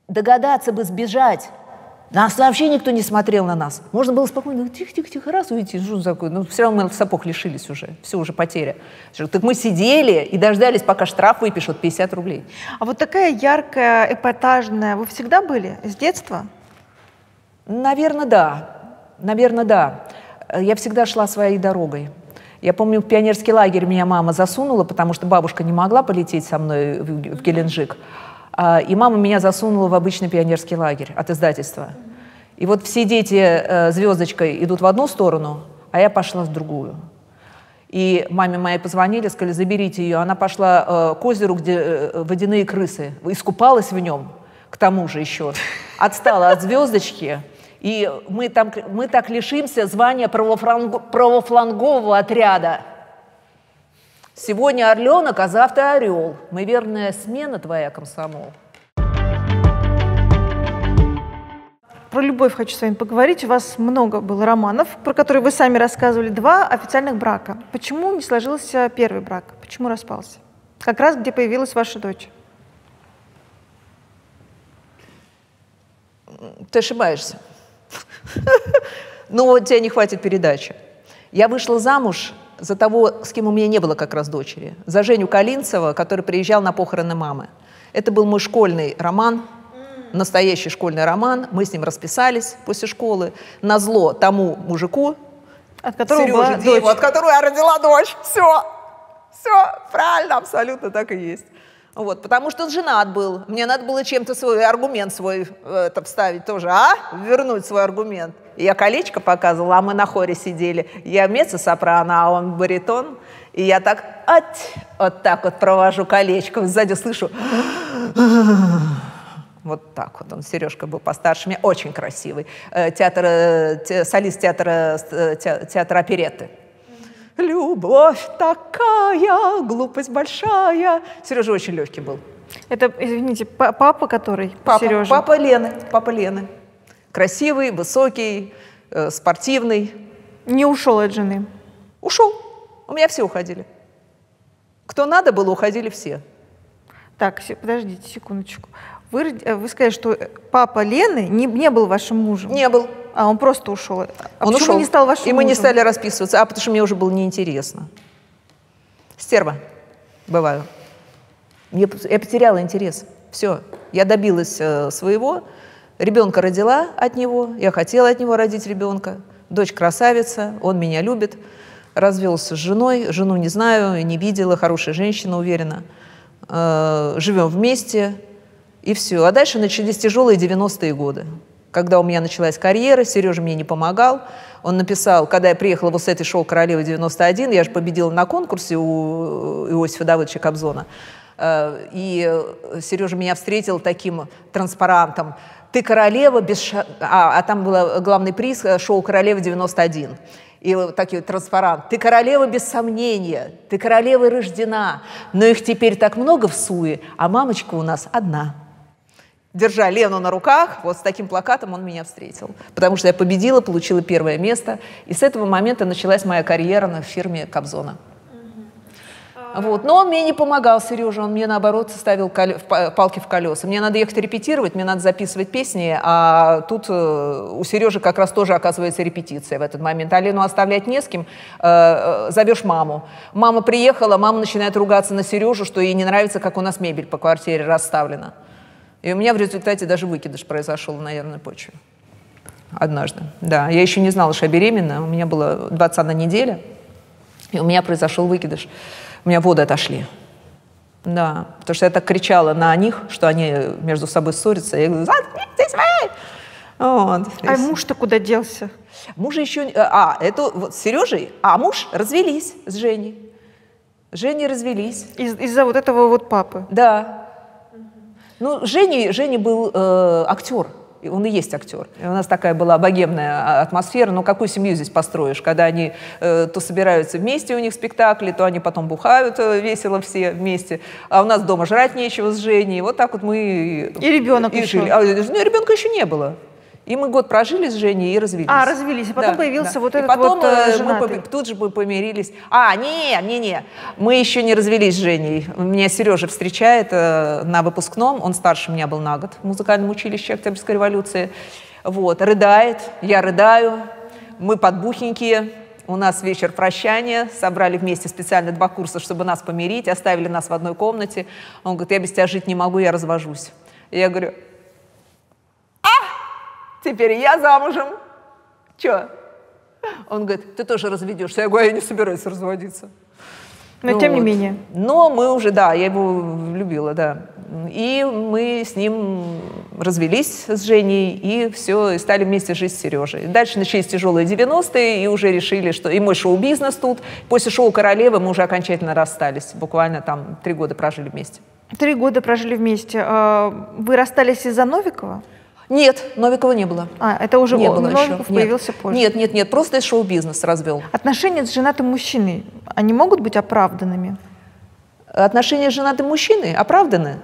Догадаться бы сбежать. Нас вообще никто не смотрел на нас. Можно было спокойно, тихо-тихо-тихо, раз уйти, жуть такой. Ну, все равно мы сапог лишились уже, все уже потеря. Так мы сидели и дождались, пока штраф выпишут пятьдесят рублей. А вот такая яркая, эпатажная, вы всегда были? С детства? Наверное, да. Наверное, да. Я всегда шла своей дорогой. Я помню, в пионерский лагерь меня мама засунула, потому что бабушка не могла полететь со мной в Геленджик. И мама меня засунула в обычный пионерский лагерь от издательства. И вот все дети звездочкой идут в одну сторону, а я пошла в другую. И маме моей позвонили, сказали, заберите ее. Она пошла к озеру, где водяные крысы. Искупалась в нем, к тому же еще. Отстала от звездочки. И мы, там, мы так лишимся звания правофлангового отряда. Сегодня орленок, а завтра орел. Мы верная смена твоя, комсомол. Про любовь хочу с вами поговорить. У вас много было романов, про которые вы сами рассказывали. Два официальных брака. Почему не сложился первый брак? Почему распался? Как раз где появилась ваша дочь. Ты ошибаешься. Но тебе не хватит передачи. Я вышла замуж за того, с кем у меня не было как раз дочери. За Женю Калинцева, который приезжал на похороны мамы. Это был мой школьный роман, настоящий школьный роман. Мы с ним расписались после школы. Назло тому мужику, от которого Сереже Диву, от которого я родила дочь. Все, все, правильно, абсолютно так и есть. Вот, потому что женат был. Мне надо было чем-то свой аргумент свой э, вставить тоже, а? Вернуть свой аргумент. И я колечко показывала, а мы на хоре сидели. Я меццо-сопрано, а он баритон. И я так, от, вот так вот провожу колечко. Сзади слышу. Вот так вот он, Сережка был постарше меня, очень красивый. Театр, те, солист театра, те, театра оперетты. Любовь такая, глупость большая. Сережа очень легкий был. Это, извините, папа который? Папа, Сережа. Папа Лены, папа Лены. Красивый, высокий, спортивный. Не ушел от жены? Ушел. У меня все уходили. Кто надо было, уходили все. Так, подождите секундочку. Вы, вы сказали, что папа Лены не, не был вашим мужем? Не был. А он просто ушел? А он ушел. Не стал вашим и мужем? Мы не стали расписываться, а потому что мне уже было неинтересно. Стерва. Бываю. Мне, я потеряла интерес. Все. Я добилась э, своего. Ребенка родила от него. Я хотела от него родить ребенка. Дочь красавица. Он меня любит. Развелся с женой. Жену не знаю, не видела. Хорошая женщина, уверена. Э, живем вместе. И все. А дальше начались тяжелые девяностые годы. Когда у меня началась карьера, Сережа мне не помогал. Он написал, когда я приехала, вот с этой шоу «Королева-девяносто один», я же победила на конкурсе у Иосифа Давыдовича Кобзона. И Сережа меня встретил таким транспарантом. «Ты королева без ша...» А, а там был главный приз шоу «Королева-девяносто один». И такой транспарант. «Ты королева без сомнения, ты королева рождена, но их теперь так много в суе, а мамочка у нас одна». Держа Лену на руках, вот с таким плакатом он меня встретил. Потому что я победила, получила первое место. И с этого момента началась моя карьера на фирме Кобзона. Mm-hmm. Вот. Но он мне не помогал, Сережа. Он мне, наоборот, ставил палки в колеса. Мне надо ехать репетировать, мне надо записывать песни. А тут у Сережи как раз тоже оказывается репетиция в этот момент. А Лену оставлять не с кем. Зовешь маму. Мама приехала, мама начинает ругаться на Сережу, что ей не нравится, как у нас мебель по квартире расставлена. И у меня в результате даже выкидыш произошел на нервной почве. Однажды. Да, я еще не знала, что я беременна. У меня была двадцатая неделя, и у меня произошел выкидыш. У меня воды отошли. Да, потому что я так кричала на них, что они между собой ссорятся. Я говорю, заткнитесь вы! Вот. А муж-то куда делся? Мужа еще... А, это вот с Сережей, а муж развелись с Женей. С Женей развелись. Из- из-за вот этого вот папы? Да. Ну, Женя, Женя был э, актер, он и есть актер. И у нас такая была богемная атмосфера, но какую семью здесь построишь, когда они э, то собираются вместе, у них спектакли, то они потом бухают э, весело все вместе, а у нас дома жрать нечего с Женей, вот так вот мы... И ребенок и жили. А, ну, ребенка еще не было. И мы год прожили с Женей и развелись. А, развелись. И потом да, появился да. вот этот и потом, вот э, женатый. Мы тут же мы помирились. А, не, не, не. Мы еще не развелись с Женей. Меня Сережа встречает э, на выпускном. Он старше меня был на год в музыкальном училище Октябрьской революции. Вот. Рыдает. Я рыдаю. Мы подбухенькие. У нас вечер прощания. Собрали вместе специально два курса, чтобы нас помирить. Оставили нас в одной комнате. Он говорит, я без тебя жить не могу, я развожусь. И я говорю... Теперь я замужем. Че? Он говорит, ты тоже разведешься. Я говорю, я не собираюсь разводиться. Но ну, тем не вот. менее. Но мы уже, да, я его любила, да. И мы с ним развелись, с Женей, и все, и стали вместе жить с Сережей. Дальше начались тяжелые девяностые, и уже решили, что и мой шоу-бизнес тут. После шоу «Королевы» мы уже окончательно расстались. Буквально там три года прожили вместе. Три года прожили вместе. Вы расстались из-за Новикова? Нет, Новикова не было. А, это уже не было Новиков еще. Появился нет. позже. Нет, нет, нет, просто из шоу-бизнес развел. Отношения с женатым мужчиной, они могут быть оправданными? Отношения с женатым мужчиной оправданы?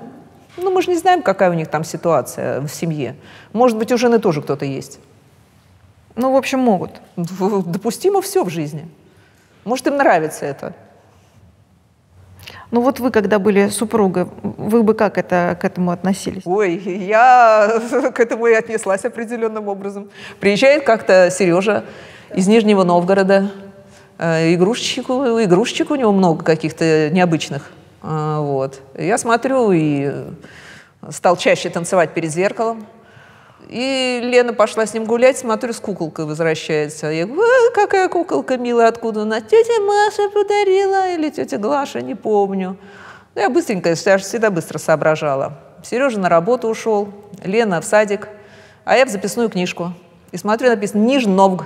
Ну, мы же не знаем, какая у них там ситуация в семье. Может быть, у жены тоже кто-то есть. Ну, в общем, могут. Допустимо все в жизни. Может, им нравится это. Ну вот вы, когда были супругой, вы бы как это, к этому относились? Ой, я к этому и отнеслась определенным образом. Приезжает как-то Сережа из Нижнего Новгорода, игрушечек, игрушечек у него много каких-то необычных. Вот. Я смотрю и стал чаще танцевать перед зеркалом. И Лена пошла с ним гулять, смотрю, с куколкой возвращается. Я говорю, а, какая куколка милая, откуда она? Тетя Маша подарила или тетя Глаша, не помню. Я быстренько, я всегда быстро соображала. Сережа на работу ушел, Лена в садик, а я в записную книжку. И смотрю, написано «Нижновг».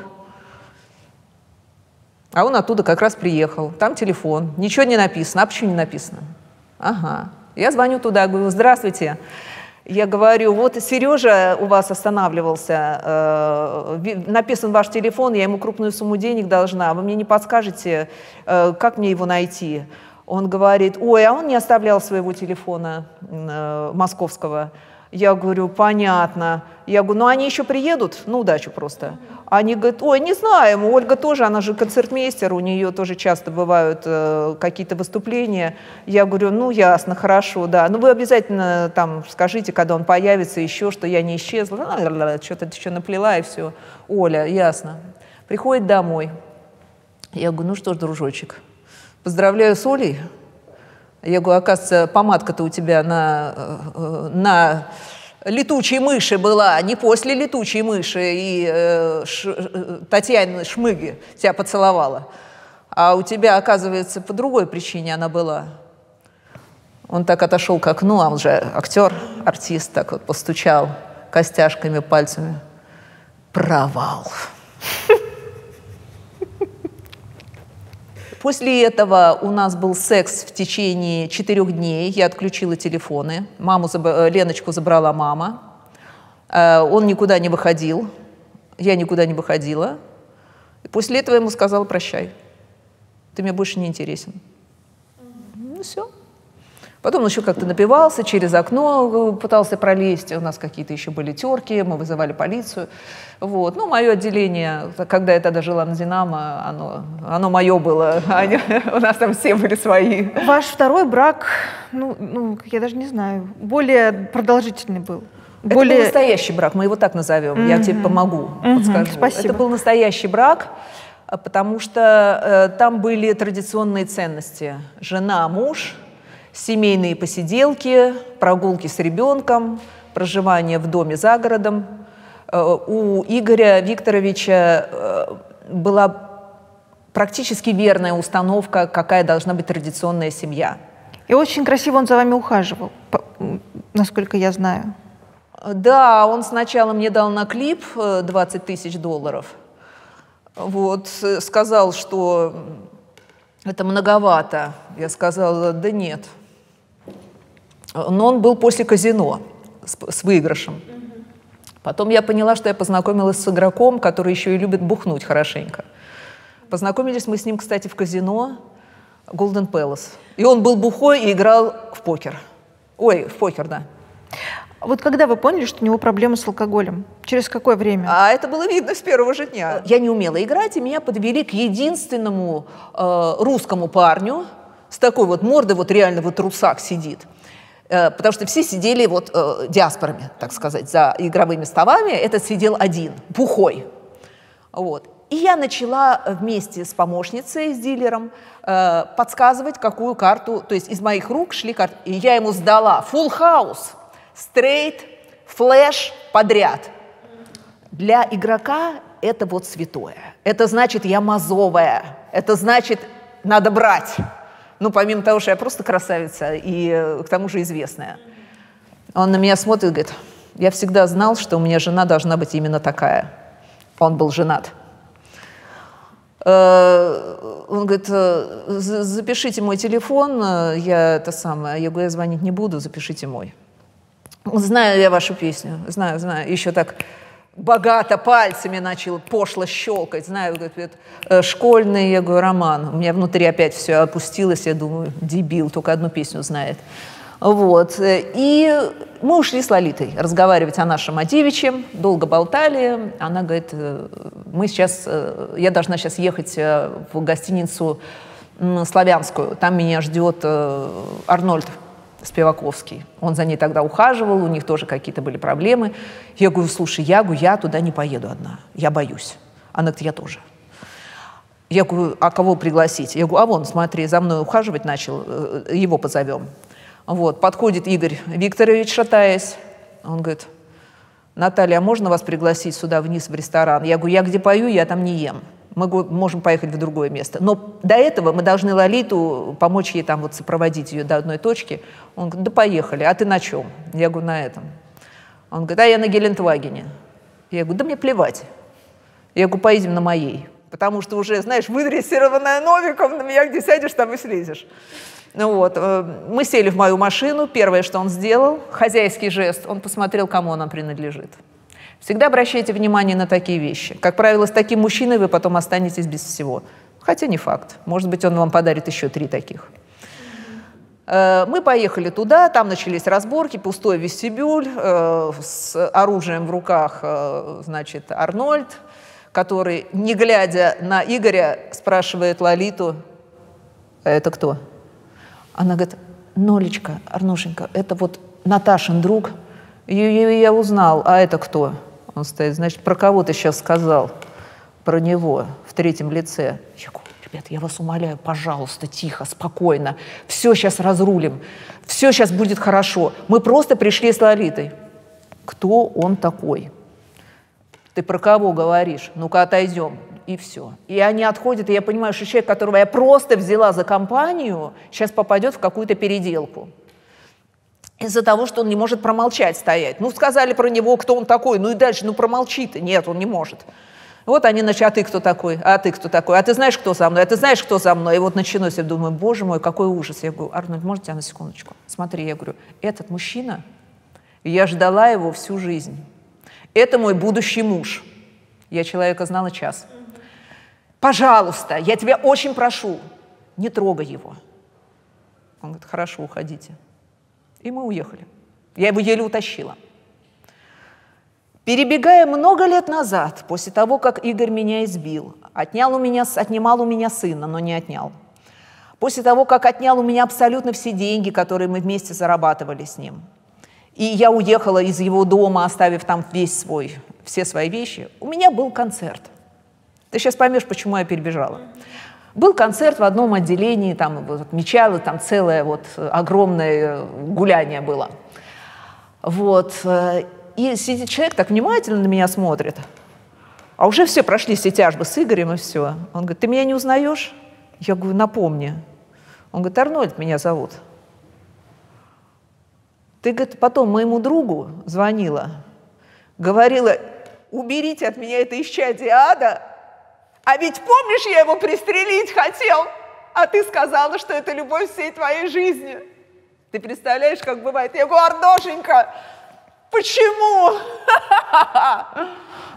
А он оттуда как раз приехал, там телефон, ничего не написано. А почему не написано? Ага. Я звоню туда, говорю, здравствуйте. Я говорю, вот Сережа у вас останавливался, э, написан ваш телефон, я ему крупную сумму денег должна, вы мне не подскажете, э, как мне его найти? Он говорит, ой, а он не оставлял своего телефона э, московского. Я говорю, понятно. Я говорю, ну они еще приедут, на удачу просто. Они говорят, ой, не знаем, Ольга тоже, она же концертмейстер, у нее тоже часто бывают э, какие-то выступления. Я говорю, ну ясно, хорошо, да. Ну вы обязательно там скажите, когда он появится, еще, что я не исчезла. Что-то еще наплела и все. Оля, ясно. Приходит домой. Я говорю, ну что ж, дружочек, поздравляю с Олей. Я говорю, оказывается, помадка-то у тебя на, на летучей мыши была, не после летучей мыши и э, ш, Татьяны Шмыги тебя поцеловала. А у тебя, оказывается, по другой причине она была. Он так отошел к окну, а он же актер, артист, так вот постучал костяшками, пальцами. Провал. После этого у нас был секс в течение четырех дней. Я отключила телефоны. Маму заб... Леночку забрала мама. Он никуда не выходил. Я никуда не выходила. И после этого я ему сказала, прощай. Ты мне больше не интересен. Mm-hmm. Ну все. Потом он еще как-то напивался, через окно пытался пролезть. У нас какие-то еще были терки, мы вызывали полицию. Вот. Ну, мое отделение, когда я тогда жила на «Динамо», оно, оно мое было. Они, у нас там все были свои. Ваш второй брак, ну, ну я даже не знаю, более продолжительный был. Это более... был настоящий брак, мы его так назовем. Mm-hmm. Я тебе помогу, mm-hmm. подскажу. Спасибо. Это был настоящий брак, потому что э, там были традиционные ценности. Жена, муж... Семейные посиделки, прогулки с ребенком, проживание в доме за городом. У Игоря Викторовича была практически верная установка, какая должна быть традиционная семья. И очень красиво он за вами ухаживал, насколько я знаю. Да, он сначала мне дал на клип двадцать тысяч долларов. Вот, сказал, что это многовато. Я сказала, да нет. Но он был после казино с, с выигрышем. Mm-hmm. Потом я поняла, что я познакомилась с игроком, который еще и любит бухнуть хорошенько. Познакомились мы с ним, кстати, в казино Golden Palace. И он был бухой и играл в покер. Ой, в покер, да. Вот когда вы поняли, что у него проблемы с алкоголем? Через какое время? А это было видно с первого же дня. Я не умела играть, и меня подвели к единственному э, русскому парню, с такой вот мордой, вот реально вот русак сидит. Э, потому что все сидели вот э, диаспорами, так сказать, за игровыми столами. Этот сидел один, бухой. Вот. И я начала вместе с помощницей, с дилером, э, подсказывать, какую карту, то есть из моих рук шли карты. И я ему сдала full house, straight, flash подряд. Для игрока это вот святое. Это значит, я мазовая. Это значит, надо брать. Ну, помимо того, что я просто красавица и к тому же известная. Он на меня смотрит и говорит, я всегда знал, что у меня жена должна быть именно такая. Он был женат. Он говорит, запишите мой телефон, я это самое, я говорю, я звонить не буду, запишите мой. Знаю я вашу песню, знаю, знаю. Еще так богато пальцами начал пошло щелкать. Знаю, говорит, школьный, я говорю, роман. У меня внутри опять все опустилось, я думаю, дебил, только одну песню знает. Вот. И мы ушли с Лолитой разговаривать о нашем, о девичьем. Долго болтали. Она говорит, мы сейчас, я должна сейчас ехать в гостиницу Славянскую. Там меня ждет Арнольд Спиваковский. Он за ней тогда ухаживал, у них тоже какие-то были проблемы. Я говорю, слушай, я, я туда не поеду одна, я боюсь. Она говорит, я тоже. Я говорю, а кого пригласить? Я говорю, а вон, смотри, за мной ухаживать начал, его позовем. Вот, подходит Игорь Викторович, шатаясь. Он говорит, Наталья, а можно вас пригласить сюда вниз в ресторан? Я говорю, я где пою, я там не ем. Мы можем поехать в другое место. Но до этого мы должны Лолиту помочь ей там вот сопроводить ее до одной точки. Он говорит, да поехали, а ты на чем? Я говорю, на этом. Он говорит, а я на Гелендвагене. Я говорю, да мне плевать. Я говорю, поедем на моей. Потому что уже, знаешь, выдрессированная Новиком, на меня где сядешь, там и слезешь. Ну вот, мы сели в мою машину, первое, что он сделал, хозяйский жест, он посмотрел, кому она принадлежит. Всегда обращайте внимание на такие вещи. Как правило, с таким мужчиной вы потом останетесь без всего. Хотя не факт. Может быть, он вам подарит еще три таких. Мы поехали туда, там начались разборки, пустой вестибюль, с оружием в руках, значит, Арнольд, который, не глядя на Игоря, спрашивает Лолиту, это кто? Она говорит, Нолечка, Арнушенька, это вот Наташин друг. Ее я узнал, а это кто? Он стоит, значит, про кого ты сейчас сказал? Про него в третьем лице. Я говорю, ребят, я вас умоляю, пожалуйста, тихо, спокойно. Все сейчас разрулим, все сейчас будет хорошо. Мы просто пришли с Лолитой. Кто он такой? Ты про кого говоришь? Ну-ка, отойдем. И все. И они отходят, и я понимаю, что человек, которого я просто взяла за компанию, сейчас попадет в какую-то переделку. Из-за того, что он не может промолчать стоять. Ну, сказали про него, кто он такой, ну и дальше, ну промолчи ты. Нет, он не может. Вот они начали, а ты кто такой? А ты кто такой? А ты знаешь, кто со мной? А ты знаешь, кто со мной? И вот началось, я думаю, боже мой, какой ужас. Я говорю, Арнольд, может тебя на секундочку? Смотри, я говорю, этот мужчина, я ждала его всю жизнь. Это мой будущий муж. Я человека знала час. Пожалуйста, я тебя очень прошу, не трогай его. Он говорит, хорошо, уходите. И мы уехали. Я его еле утащила. Перебегая много лет назад, после того, как Игорь меня избил, отнял у меня, отнимал у меня сына, но не отнял. После того, как отнял у меня абсолютно все деньги, которые мы вместе зарабатывали с ним. И я уехала из его дома, оставив там весь свой, все свои вещи. У меня был концерт. Ты сейчас поймешь, почему я перебежала. Был концерт в одном отделении, там вот, отмечала, там целое вот огромное гуляние было. Вот. И сидит человек, так внимательно на меня смотрит. А уже все прошли все тяжбы с Игорем и все. Он говорит, ты меня не узнаешь? Я говорю, напомни. Он говорит, Арнольд меня зовут. Ты, говорит, потом моему другу звонила, говорила, уберите от меня это исчадие ада. А ведь помнишь, я его пристрелить хотел, а ты сказала, что это любовь всей твоей жизни. Ты представляешь, как бывает? Я говорю, Ардошенька, почему?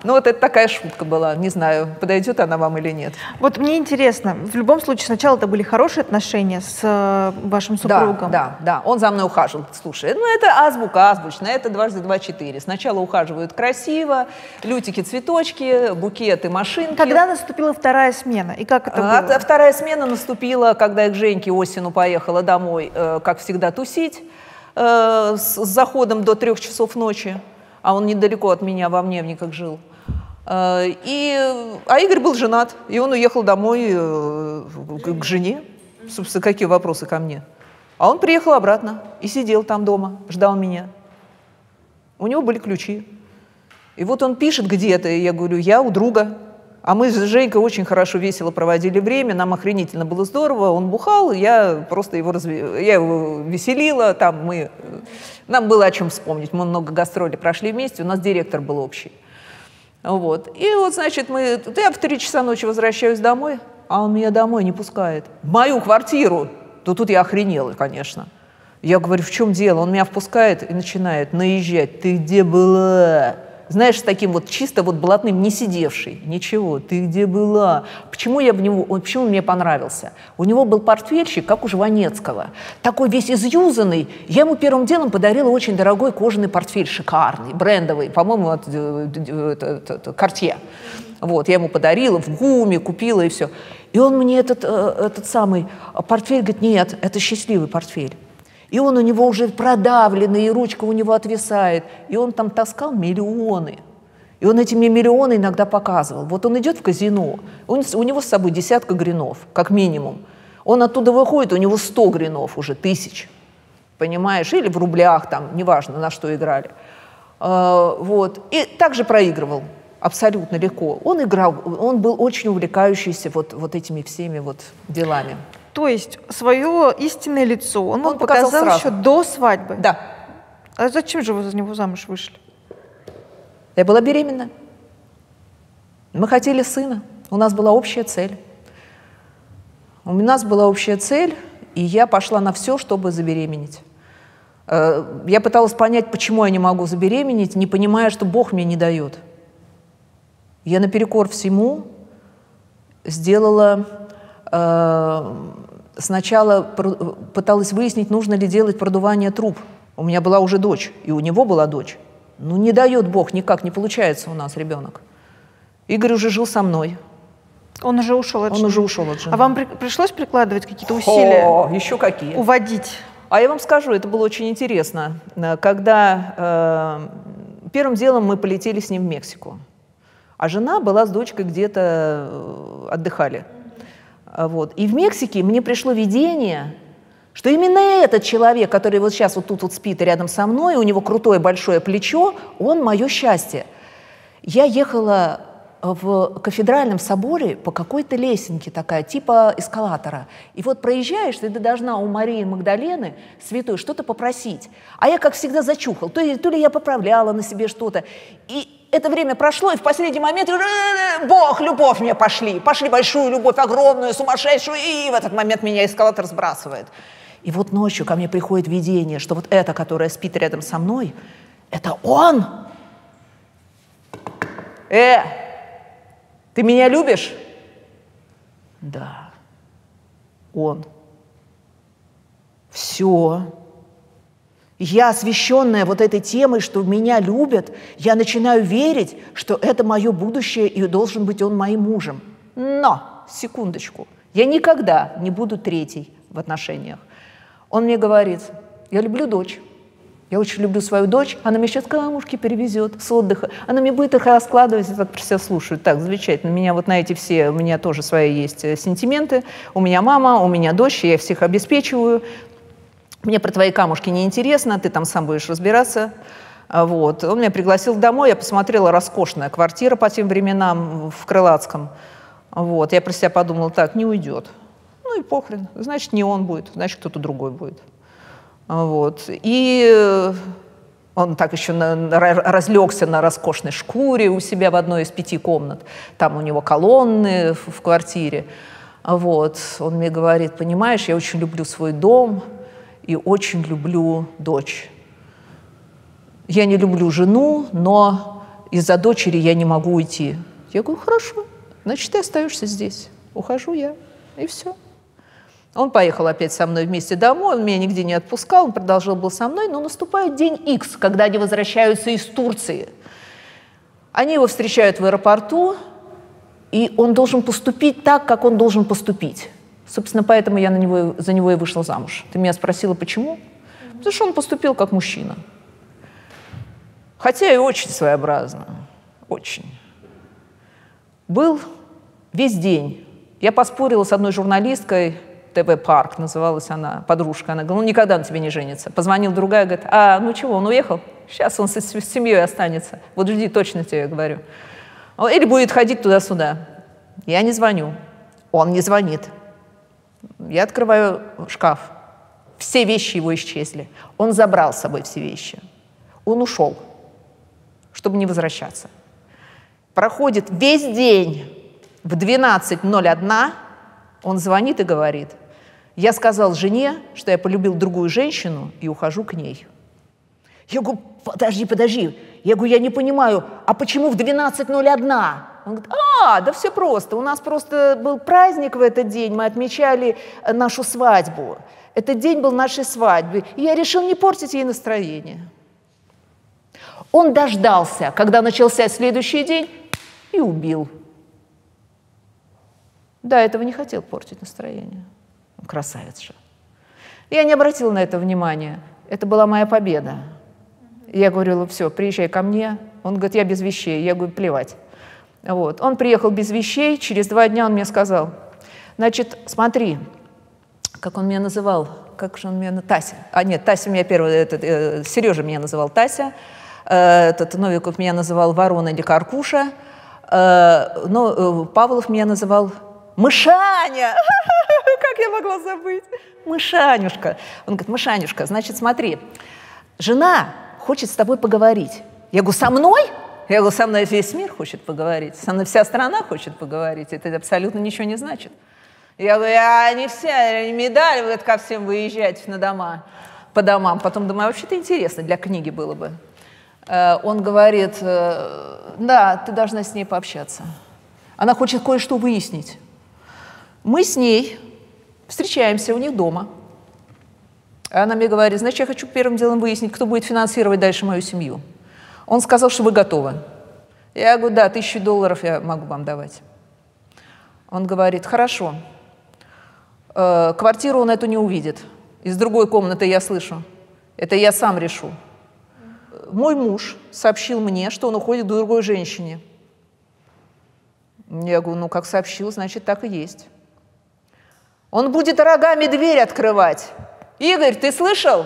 Ну вот это такая шутка была. Не знаю, подойдет она вам или нет. Вот мне интересно, в любом случае, сначала это были хорошие отношения с вашим супругом. Да, да, да. Он за мной ухаживал. Слушай, ну это азбука, азбучно, это дважды два четыре. Сначала ухаживают красиво, лютики, цветочки, букеты, машинки. Когда наступила вторая смена? И как это было? Вторая смена наступила, когда я к Женьке Осину поехала домой, как всегда, тусить, с заходом до трех часов ночи. А он недалеко от меня, во Мневниках жил. И, а Игорь был женат, и он уехал домой к жене. Собственно, какие вопросы ко мне? А он приехал обратно и сидел там дома, ждал меня. У него были ключи. И вот он пишет где-то, и я говорю, я у друга. А мы с Женькой очень хорошо, весело проводили время, нам охренительно было здорово, он бухал, я просто его, разв... я его веселила, там мы... нам было о чем вспомнить, мы много гастролей прошли вместе, у нас директор был общий. Вот. И вот, значит, мы... я в три часа ночи возвращаюсь домой, а он меня домой не пускает. В мою квартиру! То тут я охренела, конечно. Я говорю, в чем дело? Он меня впускает и начинает наезжать. Ты где была? Знаешь, с таким вот чисто вот блатным, не сидевший. Ничего, ты где была? Почему, я в него, почему он мне понравился? У него был портфельчик, как у Жванецкого. Такой весь изюзанный. Я ему первым делом подарила очень дорогой кожаный портфель, шикарный, брендовый, по-моему, от Cartier. Вот, я ему подарила в гуме, купила и все. И он мне этот, этот самый портфель говорит: нет, это счастливый портфель. И он у него уже продавленный, и ручка у него отвисает. И он там таскал миллионы. И он эти мне миллионы иногда показывал. Вот он идет в казино, он, у него с собой десятка гринов, как минимум. Он оттуда выходит, у него сто гринов уже, тысяч. Понимаешь? Или в рублях, там, неважно, на что играли. А, вот. И также проигрывал абсолютно легко. Он играл, он был очень увлекающийся вот, вот этими всеми вот делами. То есть свое истинное лицо он, он показал, показал еще до свадьбы? Да. А зачем же вы за него замуж вышли? Я была беременна. Мы хотели сына. У нас была общая цель. У нас была общая цель, и я пошла на все, чтобы забеременеть. Я пыталась понять, почему я не могу забеременеть, не понимая, что Бог мне не дает. Я наперекор всему сделала... Сначала пыталась выяснить, нужно ли делать продувание труб. У меня была уже дочь, и у него была дочь. Ну, не дает Бог никак, не получается у нас ребенок. Игорь уже жил со мной. Он уже ушел от жены? Он уже ушел от жены. А вам при- пришлось прикладывать какие-то усилия? О, еще какие. Уводить? А я вам скажу, это было очень интересно. Когда э, первым делом мы полетели с ним в Мексику, а жена была с дочкой где-то, отдыхали. Вот. И в Мексике мне пришло видение, что именно этот человек, который вот сейчас вот тут вот спит и рядом со мной, у него крутое большое плечо, он мое счастье. Я ехала в кафедральном соборе по какой-то лесенке такая, типа эскалатора. И вот проезжаешь, ты должна у Марии Магдалены святой что-то попросить. А я, как всегда, зачухал. То ли, то ли я поправляла на себе что-то. И это время прошло, и в последний момент Бог, любовь мне пошли. Пошли большую любовь, огромную, сумасшедшую. И в этот момент меня эскалатор сбрасывает. И вот ночью ко мне приходит видение, что вот эта, которая спит рядом со мной, это он. Э! Ты меня любишь? Да. Он. Все. Я, освященная вот этой темой, что меня любят, я начинаю верить, что это мое будущее, и должен быть он моим мужем. Но, секундочку, я никогда не буду третьей в отношениях. Он мне говорит: я люблю дочь. Я очень люблю свою дочь, она мне сейчас камушки перевезет с отдыха, она мне будет их раскладывать, я так все слушаю, так, замечательно, меня вот на эти все, у меня тоже свои есть сентименты, у меня мама, у меня дочь, я всех обеспечиваю, мне про твои камушки неинтересно, ты там сам будешь разбираться. Вот. Он меня пригласил домой, я посмотрела, роскошная квартира по тем временам в Крылатском, вот, я про себя подумала: так, не уйдет, ну и похрен, значит, не он будет, значит, кто-то другой будет. Вот. И он так еще на, на, разлегся на роскошной шкуре у себя в одной из пяти комнат. Там у него колонны в, в квартире. Вот. Он мне говорит: понимаешь, я очень люблю свой дом и очень люблю дочь. Я не люблю жену, но из-за дочери я не могу уйти. Я говорю: хорошо, значит, ты остаешься здесь. Ухожу я, и все. Он поехал опять со мной вместе домой, он меня нигде не отпускал, он продолжал был со мной, но наступает день Икс, когда они возвращаются из Турции. Они его встречают в аэропорту, и он должен поступить так, как он должен поступить. Собственно, поэтому я на него, за него и вышла замуж. Ты меня спросила, почему? Потому что он поступил как мужчина. Хотя и очень своеобразно, очень. Был весь день. Я поспорила с одной журналисткой, тэ вэ-парк называлась она, подружка. Она говорила: ну, никогда он тебе не женится. Позвонила другая, говорит: а, ну чего, он уехал? Сейчас он с, с семьей останется. Вот жди, точно тебе говорю. Или будет ходить туда-сюда. Я не звоню. Он не звонит. Я открываю шкаф. Все вещи его исчезли. Он забрал с собой все вещи. Он ушел, чтобы не возвращаться. Проходит весь день. В двенадцать ноль один он звонит и говорит: я сказал жене, что я полюбил другую женщину и ухожу к ней. Я говорю: подожди, подожди. Я говорю: я не понимаю, а почему в двенадцать ноль один? Он говорит: а, да все просто. У нас просто был праздник в этот день, мы отмечали нашу свадьбу. Этот день был нашей свадьбы, и я решил не портить ей настроение. Он дождался, когда начался следующий день, и убил. Да, этого не хотел портить настроение. Красавец же. Я не обратила на это внимания. Это была моя победа. Я говорила, все, приезжай ко мне. Он говорит, я без вещей. Я говорю, плевать. Вот. Он приехал без вещей. Через два дня он мне сказал, значит, смотри, как он меня называл. Как же он меня... Тася. А, нет, Тася меня первая... Этот, э, Сережа меня называл Тася. Э, этот Новиков меня называл Ворона или Каркуша. Э, но э, Павлов меня называл Мышаня. Как я могла забыть? Мышанюшка. Он говорит, Мышанюшка, значит, смотри, жена хочет с тобой поговорить. Я говорю, со мной? Я говорю, со мной весь мир хочет поговорить, со мной вся страна хочет поговорить. Это абсолютно ничего не значит. Я говорю, а не все, медаль, вы ко всем выезжать на дома, по домам. Потом думаю, вообще-то интересно, для книги было бы. Он говорит, да, ты должна с ней пообщаться. Она хочет кое-что выяснить. Мы с ней встречаемся у них дома. Она мне говорит, значит, я хочу первым делом выяснить, кто будет финансировать дальше мою семью. Он сказал, что вы готовы. Я говорю, да, тысячу долларов я могу вам давать. Он говорит, хорошо. Э, квартиру он эту не увидит. Из другой комнаты я слышу. Это я сам решу. Мой муж сообщил мне, что он уходит к другой женщине. Я говорю, ну как сообщил, значит так и есть. Он будет рогами дверь открывать. Игорь, ты слышал?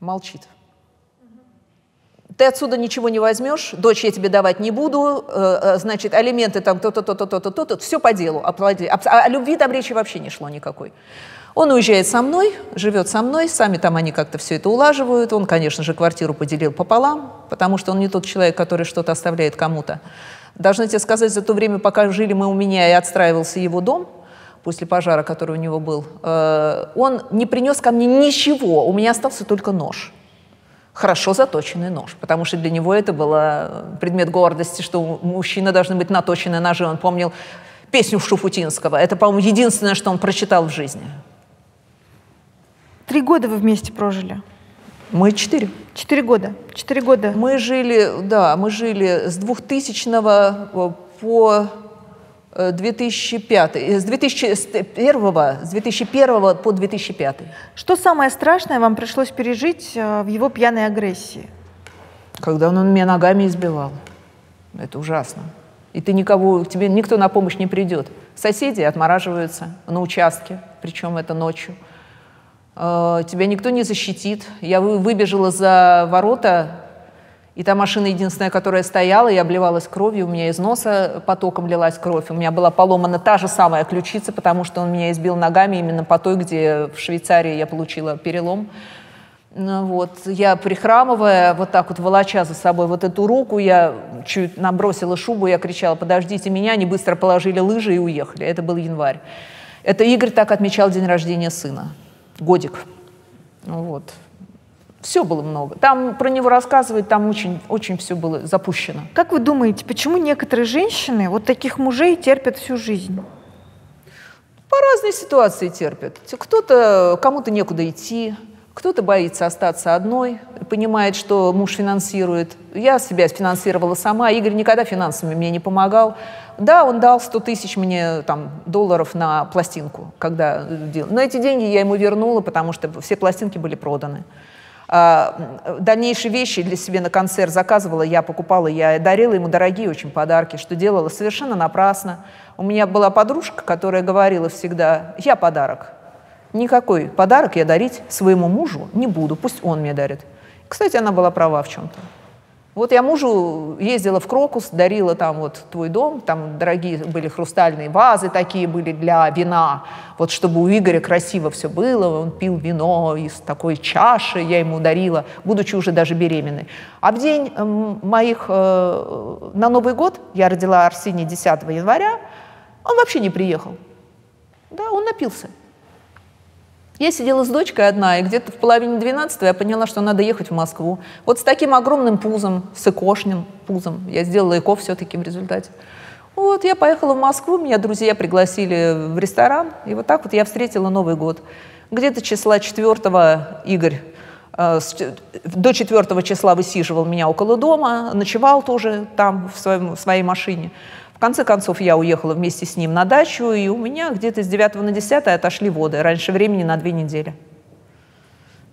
Молчит. Ты отсюда ничего не возьмешь, дочь я тебе давать не буду, значит, алименты там то-то, то-то, то-то, то-то, все по делу. О любви там речи вообще не шло никакой. Он уезжает со мной, живет со мной, сами там они как-то все это улаживают. Он, конечно же, квартиру поделил пополам, потому что он не тот человек, который что-то оставляет кому-то. Должна тебе сказать, за то время, пока жили мы у меня и отстраивался его дом, после пожара, который у него был, он не принес ко мне ничего, у меня остался только нож. Хорошо заточенный нож, потому что для него это был предмет гордости, что мужчины должны быть наточены ножи. Он помнил песню Шуфутинского. Это, по-моему, единственное, что он прочитал в жизни. Три года вы вместе прожили? Мы четыре. Четыре года. Четыре года. Мы жили, да, мы жили с двухтысячного по две тысячи пятый. С две тысячи первого, с две тысячи первого по две тысячи пятый. Что самое страшное вам пришлось пережить в его пьяной агрессии? Когда он меня ногами избивал. Это ужасно. И ты никого, тебе никто на помощь не придет. Соседи отмораживаются на участке, причем это ночью. Тебя никто не защитит. Я выбежала за ворота. И та машина единственная, которая стояла, я обливалась кровью, у меня из носа потоком лилась кровь. У меня была поломана та же самая ключица, потому что он меня избил ногами именно по той, где в Швейцарии я получила перелом. Вот. Я, прихрамывая, вот так вот волоча за собой вот эту руку, я чуть набросила шубу, я кричала, подождите меня, они быстро положили лыжи и уехали. Это был январь. Это Игорь так отмечал день рождения сына. Годик. Вот. Все было много. Там про него рассказывают, там очень, очень все было запущено. Как вы думаете, почему некоторые женщины вот таких мужей терпят всю жизнь? По разной ситуации терпят. Кто-то, кому-то некуда идти, кто-то боится остаться одной, понимает, что муж финансирует. Я себя финансировала сама, Игорь никогда финансами мне не помогал. Да, он дал сто тысяч мне там, долларов на пластинку, когда делал. Но эти деньги я ему вернула, потому что все пластинки были проданы. А дальнейшие вещи для себя на концерт заказывала, я покупала, я дарила ему дорогие очень подарки, что делала совершенно напрасно. У меня была подружка, которая говорила всегда, я подарок. Никакой подарок я дарить своему мужу не буду, пусть он мне дарит. Кстати, она была права в чем-то. Вот я мужу ездила в Крокус, дарила там вот твой дом, там дорогие были хрустальные вазы, такие были для вина. Вот чтобы у Игоря красиво все было, он пил вино из такой чаши, я ему дарила, будучи уже даже беременной. А в день моих, э, на Новый год, я родила Арсения десятого января, он вообще не приехал. Да, он напился. Я сидела с дочкой одна, и где-то в половине двенадцатого я поняла, что надо ехать в Москву. Вот с таким огромным пузом, с икошным пузом, я сделала ЭКО все-таки в результате. Вот я поехала в Москву, меня друзья пригласили в ресторан, и вот так вот я встретила Новый год. Где-то числа четвёртого Игорь э, до четвёртого числа высиживал меня около дома, ночевал тоже там в, своем, в своей машине. В В конце концов, я уехала вместе с ним на дачу, и у меня где-то с девятого на десятое отошли воды, раньше времени на две недели.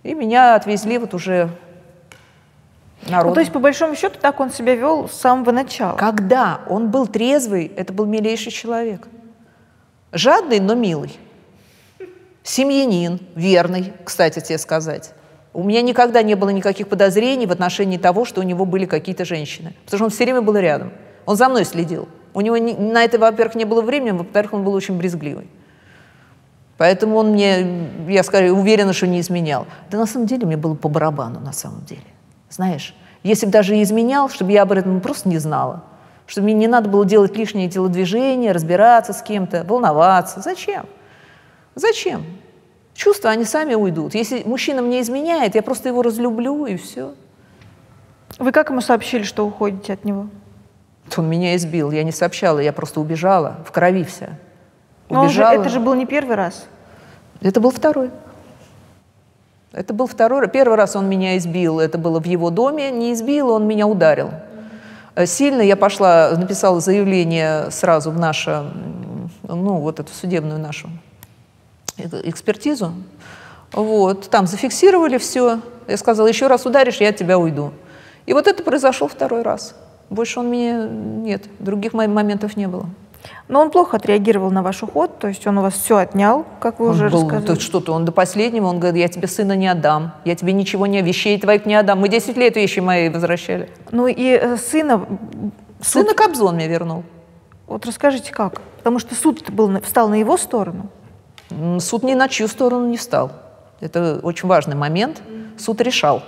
И меня отвезли вот уже народу. Ну, то есть, по большому счету, так он себя вел с самого начала. Когда он был трезвый, это был милейший человек. Жадный, но милый. Семьянин, верный, кстати, тебе сказать. У меня никогда не было никаких подозрений в отношении того, что у него были какие-то женщины. Потому что он все время был рядом. Он за мной следил. У него не, на это, во-первых, не было времени, во-вторых, он был очень брезгливый. Поэтому он мне, я скорее уверена, что не изменял. Да на самом деле мне было по барабану, на самом деле. Знаешь, если бы даже и изменял, чтобы я об этом просто не знала. Чтобы мне не надо было делать лишние телодвижения, разбираться с кем-то, волноваться. Зачем? Зачем? Чувства, они сами уйдут. Если мужчина мне изменяет, я просто его разлюблю, и все. Вы как ему сообщили, что уходите от него? Он меня избил. Я не сообщала, я просто убежала. В крови вся. Убежала. Но это же был не первый раз. Это был второй. Это был второй. Первый раз он меня избил. Это было в его доме. Не избил, он меня ударил. Сильно я пошла, написала заявление сразу в нашу, ну, вот эту судебную нашу экспертизу. Вот. Там зафиксировали все. Я сказала, еще раз ударишь, я от тебя уйду. И вот это произошло второй раз. Больше он меня... Нет, других моментов не было. Но он плохо отреагировал на ваш уход, то есть он у вас все отнял, как вы он уже был, рассказали. Что-то он до последнего, он говорит, я тебе сына не отдам, я тебе ничего не... Вещей твоих не отдам. Мы десять лет вещи мои возвращали. Ну и э, сына... Сына суд... Кобзон мне вернул. Вот расскажите, как? Потому что суд был, встал на его сторону. Суд ни на чью сторону не встал. Это очень важный момент. Суд решал.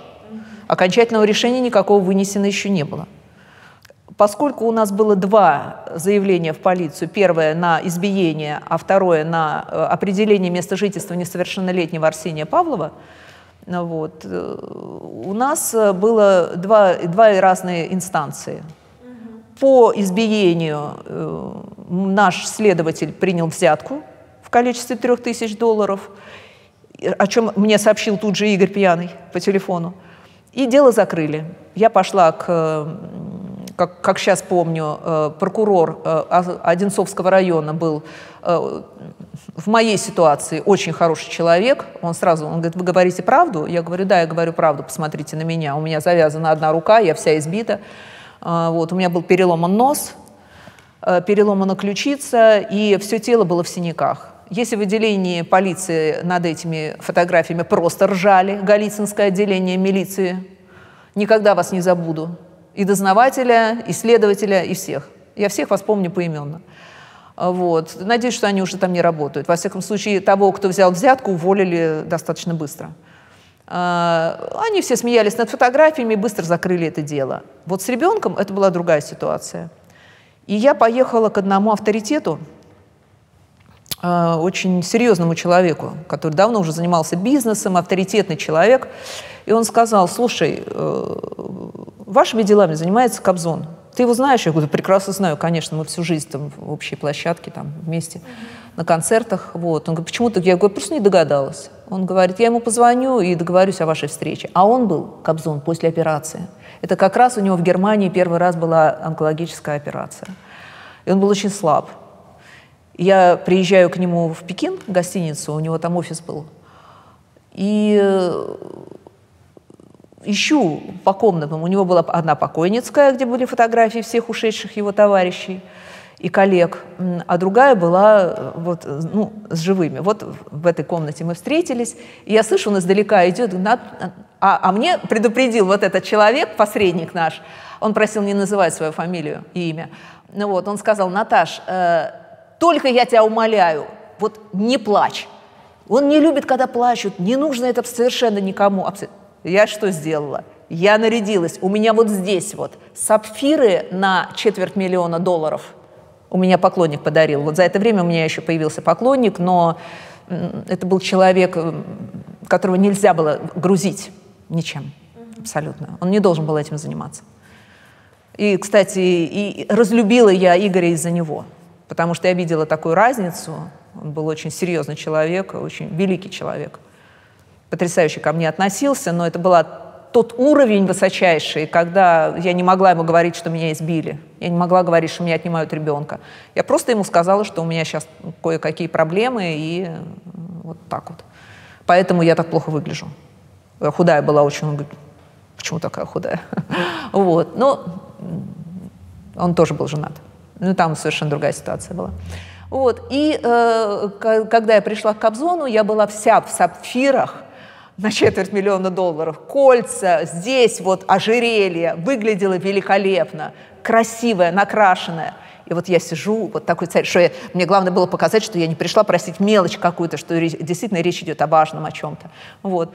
Окончательного решения никакого вынесено еще не было. Поскольку у нас было два заявления в полицию, первое на избиение, а второе на определение места жительства несовершеннолетнего Арсения Павлова, вот, у нас было два, два разные инстанции. По избиению наш следователь принял взятку в количестве трех тысяч долларов, о чем мне сообщил тут же Игорь пьяный по телефону, и дело закрыли. Я пошла к... Как, как сейчас помню, прокурор Одинцовского района был в моей ситуации очень хороший человек. Он сразу, он говорит, вы говорите правду? Я говорю, да, я говорю правду, посмотрите на меня. У меня завязана одна рука, я вся избита. Вот, у меня был переломан нос, переломана ключица, и все тело было в синяках. Если в отделении полиции над этими фотографиями просто ржали, Голицынское отделение милиции, никогда вас не забуду. И дознавателя, и следователя, и всех. Я всех вас помню поименно. Вот. Надеюсь, что они уже там не работают. Во всяком случае, того, кто взял взятку, уволили достаточно быстро. Они все смеялись над фотографиями и быстро закрыли это дело. Вот с ребенком это была другая ситуация. И я поехала к одному авторитету, очень серьезному человеку, который давно уже занимался бизнесом, авторитетный человек. И он сказал, слушай, вашими делами занимается Кобзон. Ты его знаешь? Я говорю, прекрасно знаю, конечно, мы всю жизнь там в общей площадке, там вместе mm-hmm. на концертах. Вот. Он говорит, почему ты? Я говорю, просто не догадалась. Он говорит, я ему позвоню и договорюсь о вашей встрече. А он был, Кобзон, после операции. Это как раз у него в Германии первый раз была онкологическая операция. И он был очень слаб. Я приезжаю к нему в Пекин, в гостиницу, у него там офис был. И... Ищу по комнатам. У него была одна покойницкая, где были фотографии всех ушедших его товарищей и коллег, а другая была вот, ну, с живыми. Вот в этой комнате мы встретились, и я слышу, он издалека идет, а, а мне предупредил вот этот человек, посредник наш, он просил не называть свою фамилию и имя. Ну, вот, он сказал, Наташ, э, только я тебя умоляю, вот не плачь. Он не любит, когда плачут, не нужно это совершенно никому. Я что сделала? Я нарядилась. У меня вот здесь вот сапфиры на четверть миллиона долларов. У меня поклонник подарил. Вот за это время у меня еще появился поклонник, но это был человек, которого нельзя было грузить ничем. Абсолютно. Он не должен был этим заниматься. И, кстати, и разлюбила я Игоря из-за него, потому что я видела такую разницу. Он был очень серьезный человек, очень великий человек. Потрясающе ко мне относился, но это была тот уровень высочайший, когда я не могла ему говорить, что меня избили, я не могла говорить, что меня отнимают ребенка. Я просто ему сказала, что у меня сейчас кое-какие проблемы, и вот так вот. Поэтому я так плохо выгляжу. Я худая была очень, он говорит, почему такая худая? Вот, но он тоже был женат. Ну, там совершенно другая ситуация была. Вот, и э, когда я пришла к Кобзону, я была вся в сапфирах, на четверть миллиона долларов, кольца, здесь вот ожерелье, выглядело великолепно, красивое, накрашенное. И вот я сижу, вот такой царь, что я, мне главное было показать, что я не пришла просить мелочь какую-то, что речь, действительно речь идет о важном, о чем-то. Вот.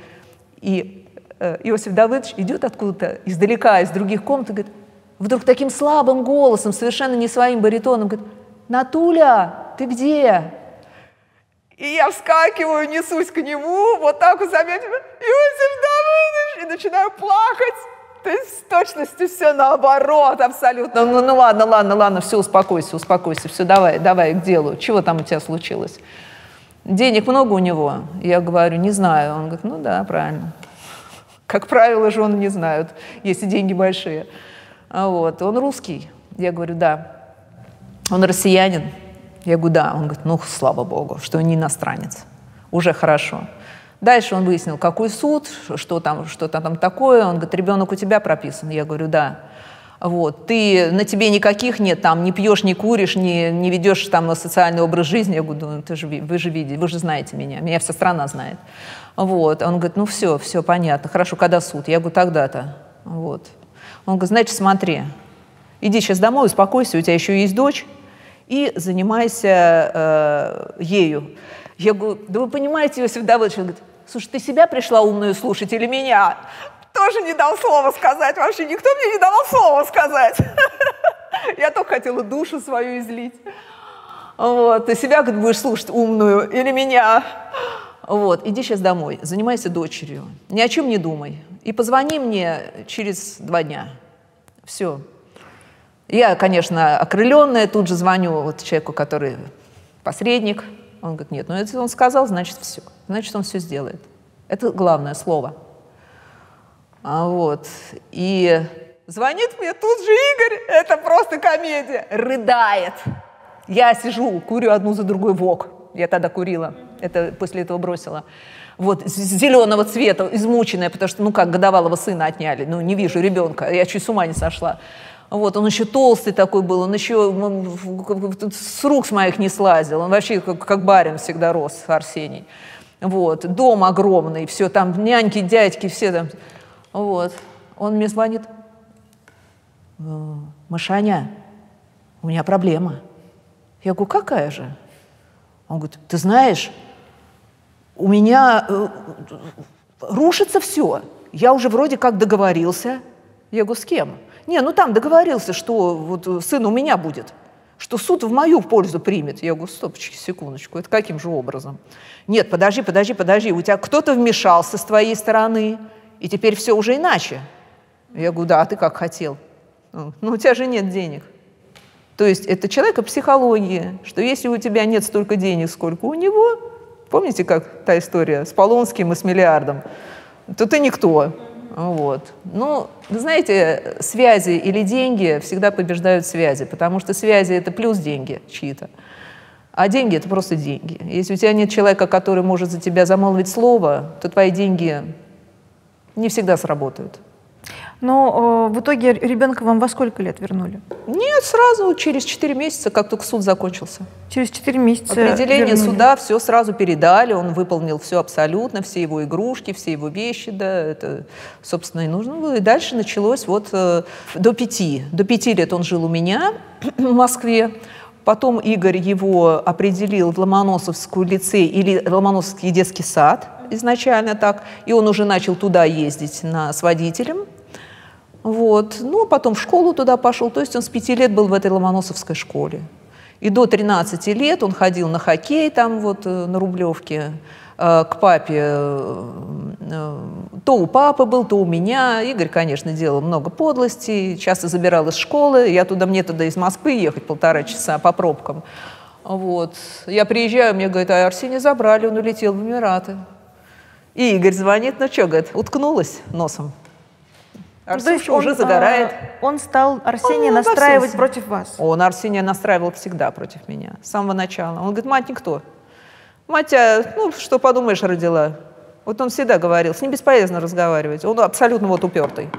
И э, Иосиф Давыдович идет откуда-то издалека, из других комнат, и говорит, вдруг таким слабым голосом, совершенно не своим баритоном, говорит, «Натуля, ты где?» И я вскакиваю, несусь к нему, вот так вот заметила, Иосиф Давыдович, и начинаю плакать. То есть с точностью все наоборот абсолютно. Ну, ну ладно, ладно, ладно, все, успокойся, успокойся, все, давай, давай к делу. Чего там у тебя случилось? Денег много у него? Я говорю, не знаю. Он говорит, ну да, правильно. Как правило, жены не знают, если деньги большие. Вот. Он русский? Я говорю, да. Он россиянин? Я говорю, да. Он говорит, ну, слава богу, что он не иностранец. Уже хорошо. Дальше он выяснил, какой суд, что там, что там такое. Он говорит, ребенок у тебя прописан? Я говорю, да. Вот. Ты, на тебе никаких нет, там, не пьешь, не куришь, не, не ведешь там социальный образ жизни. Я говорю, ну, ты же, вы же видите, вы же знаете меня, меня вся страна знает. Вот. Он говорит, ну, все, все понятно, хорошо, когда суд? Я говорю, тогда-то. Вот. Он говорит, значит, смотри, иди сейчас домой, успокойся, у тебя еще есть дочь, и занимайся э, ею. Я говорю, да вы понимаете, Иосиф Давыдович, он говорит, слушай, ты себя пришла умную слушать или меня? Тоже не дал слова сказать, вообще никто мне не давал слова сказать. Я только хотела душу свою излить. Вот, ты себя, говорит, будешь слушать умную или меня? Вот, иди сейчас домой, занимайся дочерью, ни о чем не думай. И позвони мне через два дня. Все. Я, конечно, окрыленная, тут же звоню вот человеку, который посредник. Он говорит, нет, ну если он сказал, значит все. Значит, он все сделает. Это главное слово. А вот. И звонит мне тут же Игорь, это просто комедия, рыдает. Я сижу, курю одну за другой вок. Я тогда курила, это после этого бросила. Вот, зеленого цвета, измученная, потому что, ну как, годовалого сына отняли, ну не вижу ребенка, я чуть с ума не сошла. Вот, он еще толстый такой был, он еще он с рук с моих не слазил, он вообще как, как барин всегда рос, Арсений. Вот, дом огромный, все там, няньки, дядьки, все там. Вот, он мне звонит, Машаня, у меня проблема. Я говорю, какая же? Он говорит, ты знаешь, у меня э, рушится все, я уже вроде как договорился. Я говорю, с кем? Не, ну там договорился, что вот сын у меня будет, что суд в мою пользу примет. Я говорю, стопочки, секундочку, это каким же образом? Нет, подожди, подожди, подожди, у тебя кто-то вмешался с твоей стороны, и теперь все уже иначе. Я говорю, да, а ты как хотел? Ну, у тебя же нет денег. То есть это человек о психологии, что если у тебя нет столько денег, сколько у него, помните, как та история с Полонским и с миллиардом, то ты никто. Вот. Ну, вы знаете, связи или деньги всегда побеждают связи, потому что связи — это плюс деньги чьи-то, а деньги — это просто деньги. Если у тебя нет человека, который может за тебя замолвить слово, то твои деньги не всегда сработают. Но э, в итоге ребенка вам во сколько лет вернули? Нет, сразу, через четыре месяца, как только суд закончился. Через четыре месяца определение вернули. Суда, все сразу передали, он выполнил все абсолютно, все его игрушки, все его вещи, да, это, собственно, и нужно было. И дальше началось вот э, до пяти. До пяти лет он жил у меня в Москве. Потом Игорь его определил в Ломоносовскую лицей или Ломоносовский детский сад изначально так, и он уже начал туда ездить на, с водителем. Вот. Ну, потом в школу туда пошел, то есть он с пяти лет был в этой Ломоносовской школе. И до тринадцати лет он ходил на хоккей там вот на Рублевке к папе. То у папы был, то у меня. Игорь, конечно, делал много подлостей, часто забирал из школы. Я туда, мне туда из Москвы ехать полтора часа по пробкам. Вот. Я приезжаю, мне говорят, а Арсения забрали, он улетел в Эмираты. И Игорь звонит, ну что, говорит, уткнулась носом. Арсюша уже он, загорает. Он стал Арсения он настраивать Арсенья. против вас? Он Арсения настраивал всегда против меня, с самого начала. Он говорит, мать никто. Матя, ну, что подумаешь, родила. Вот он всегда говорил, с ним бесполезно разговаривать. Он абсолютно вот упертый.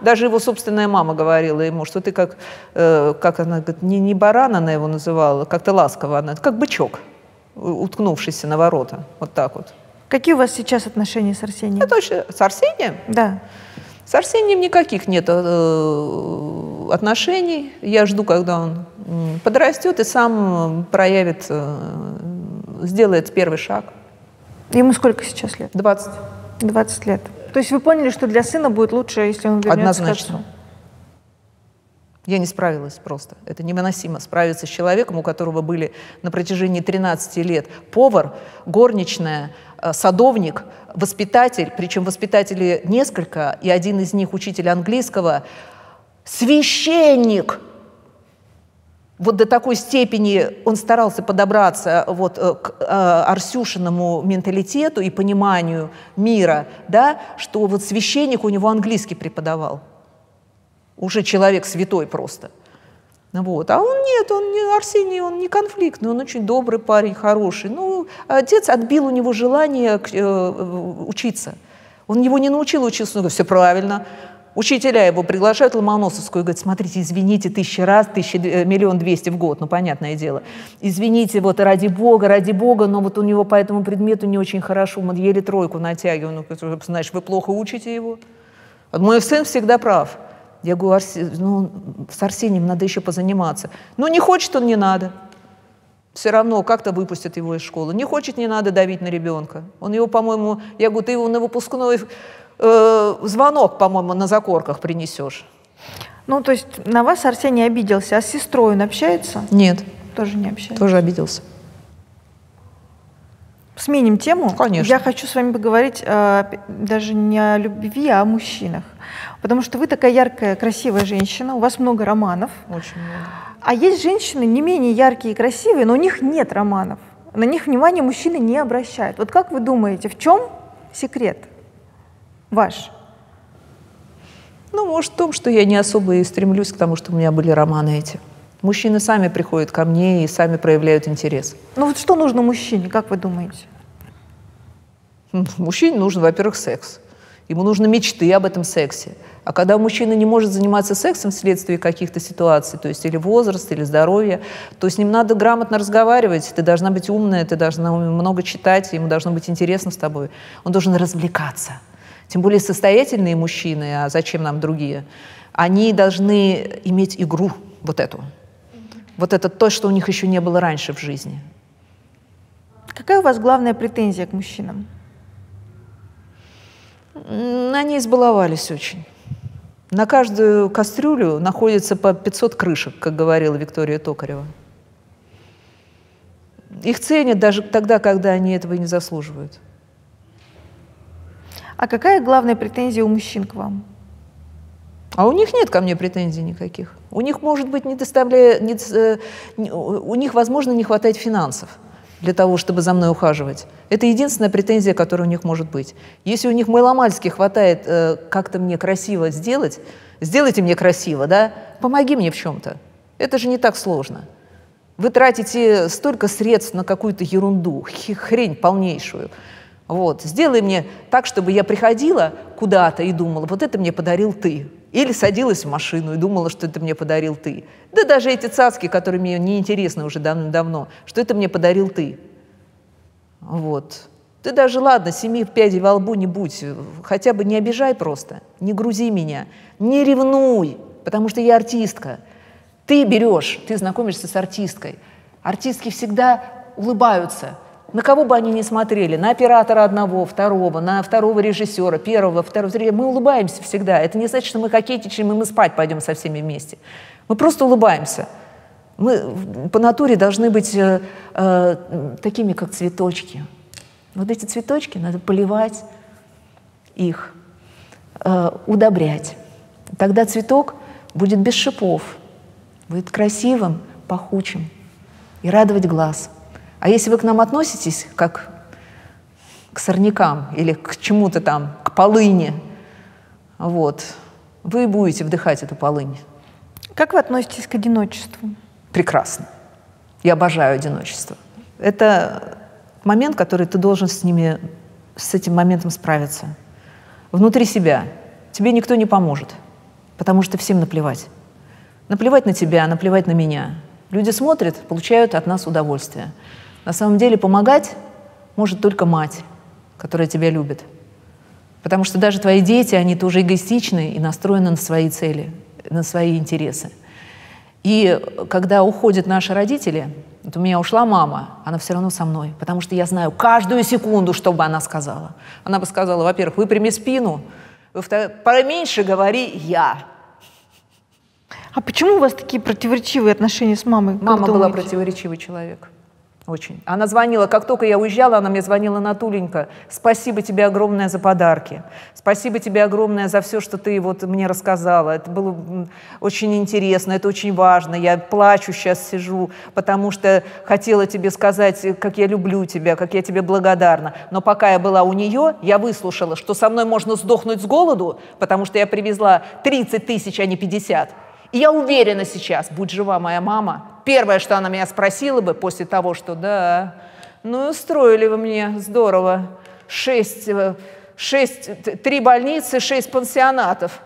Даже его собственная мама говорила ему, что ты как, э, как она говорит, не, не баран она его называла, как-то ласково она, как бычок, уткнувшийся на ворота, вот так вот. Какие у вас сейчас отношения с Арсением? Это очень... С Арсением? Да. С Арсением никаких нет э, отношений. Я жду, когда он подрастет и сам проявит, э, сделает первый шаг. Ему сколько сейчас лет? двадцать. двадцать лет. То есть вы поняли, что для сына будет лучше, если он вернется Однозначно. к отцу? Я не справилась просто. Это невыносимо справиться с человеком, у которого были на протяжении тринадцати лет повар, горничная, садовник, воспитатель, причем воспитателей несколько, и один из них учитель английского, священник. Вот до такой степени он старался подобраться вот к э, Арсюшиному менталитету и пониманию мира, да, что вот священник у него английский преподавал. Уже человек святой просто. Вот. А он нет, он не Арсений, он не конфликтный, он очень добрый парень, хороший. Ну, отец отбил у него желание э, учиться. Он его не научил учиться, он говорит, все правильно. Учителя его приглашают в Ломоносовскую и говорят, смотрите, извините, тысячи раз, тысячи, миллион двести в год, ну, понятное дело. Извините, вот ради бога, ради бога, но вот у него по этому предмету не очень хорошо, мы еле тройку натягиваем. Ну, значит, вы плохо учите его. Вот мой сын всегда прав. Я говорю, Арсе... ну, с Арсением надо еще позаниматься. Ну, не хочет он, не надо. Все равно как-то выпустят его из школы. Не хочет, не надо давить на ребенка. Он его, по-моему, я говорю, ты его на выпускной... звонок, по-моему, на закорках принесешь. Ну, то есть на вас Арсений обиделся, а с сестрой он общается? Нет. Тоже не общается? Тоже обиделся. Сменим тему. Конечно. Я хочу с вами поговорить э, даже не о любви, а о мужчинах. Потому что вы такая яркая, красивая женщина, у вас много романов. Очень много. А есть женщины не менее яркие и красивые, но у них нет романов. На них внимание мужчины не обращают. Вот как вы думаете, в чем секрет? Ваш? Ну, может, в том, что я не особо и стремлюсь к тому, что у меня были романы эти. Мужчины сами приходят ко мне и сами проявляют интерес. Ну вот что нужно мужчине, как вы думаете? Мужчине нужен, во-первых, секс. Ему нужны мечты об этом сексе. А когда мужчина не может заниматься сексом вследствие каких-то ситуаций, то есть или возраст, или здоровье, то с ним надо грамотно разговаривать. Ты должна быть умная, ты должна много читать, ему должно быть интересно с тобой. Он должен развлекаться. Тем более состоятельные мужчины, а зачем нам другие, они должны иметь игру вот эту. Вот это то, что у них еще не было раньше в жизни. Какая у вас главная претензия к мужчинам? Они избаловались очень. На каждую кастрюлю находится по пятьсот крышек, как говорила Виктория Токарева. Их ценят даже тогда, когда они этого не заслуживают. А какая главная претензия у мужчин к вам? А у них нет ко мне претензий никаких. У них, может быть, не доставляя, не, у них, возможно, не хватает финансов для того, чтобы за мной ухаживать. Это единственная претензия, которая у них может быть. Если у них маломальски хватает э, как-то мне красиво сделать, сделайте мне красиво, да? Помоги мне в чем-то. Это же не так сложно. Вы тратите столько средств на какую-то ерунду, хрень полнейшую. Вот, сделай мне так, чтобы я приходила куда-то и думала, вот это мне подарил ты. Или садилась в машину и думала, что это мне подарил ты. Да даже эти цацки, которые мне неинтересны уже давно, что это мне подарил ты. Вот. Ты даже, ладно, семи пядей во лбу не будь, хотя бы не обижай просто, не грузи меня, не ревнуй, потому что я артистка. Ты берешь, ты знакомишься с артисткой. Артистки всегда улыбаются. На кого бы они ни смотрели, на оператора одного, второго, на второго режиссера, первого, второго, третьего, мы улыбаемся всегда. Это не значит, что мы кокетничаем, и мы спать пойдем со всеми вместе. Мы просто улыбаемся. Мы по натуре должны быть э, э, такими, как цветочки. Вот эти цветочки надо поливать их, э, удобрять. Тогда цветок будет без шипов, будет красивым, пахучим и радовать глаз. А если вы к нам относитесь как к сорнякам или к чему-то там, к полыне, Вот. Вы будете вдыхать эту полынь. Как вы относитесь к одиночеству? Прекрасно. Я обожаю одиночество. Это момент, который ты должен с ними, с этим моментом справиться. Внутри себя. Тебе никто не поможет, потому что всем наплевать. Наплевать на тебя, наплевать на меня. Люди смотрят, получают от нас удовольствие. На самом деле помогать может только мать, которая тебя любит. Потому что даже твои дети, они тоже эгоистичны и настроены на свои цели, на свои интересы. И когда уходят наши родители, вот у меня ушла мама, она все равно со мной, потому что я знаю каждую секунду, что бы она сказала. Она бы сказала, во-первых, выпрями спину, во-вторых, поменьше говори «я». А почему у вас такие противоречивые отношения с мамой? Мама была противоречивый человек. Очень. Она звонила, как только я уезжала, она мне звонила: Натуленька, спасибо тебе огромное за подарки, спасибо тебе огромное за все, что ты вот мне рассказала, это было очень интересно, это очень важно, я плачу сейчас сижу, потому что хотела тебе сказать, как я люблю тебя, как я тебе благодарна, но пока я была у нее, я выслушала, что со мной можно сдохнуть с голоду, потому что я привезла тридцать тысяч, а не пятьдесят. И я уверена сейчас, будь жива моя мама, первое, что она меня спросила бы после того, что да, ну устроили вы мне здорово, шесть, шесть, три больницы, шесть пансионатов.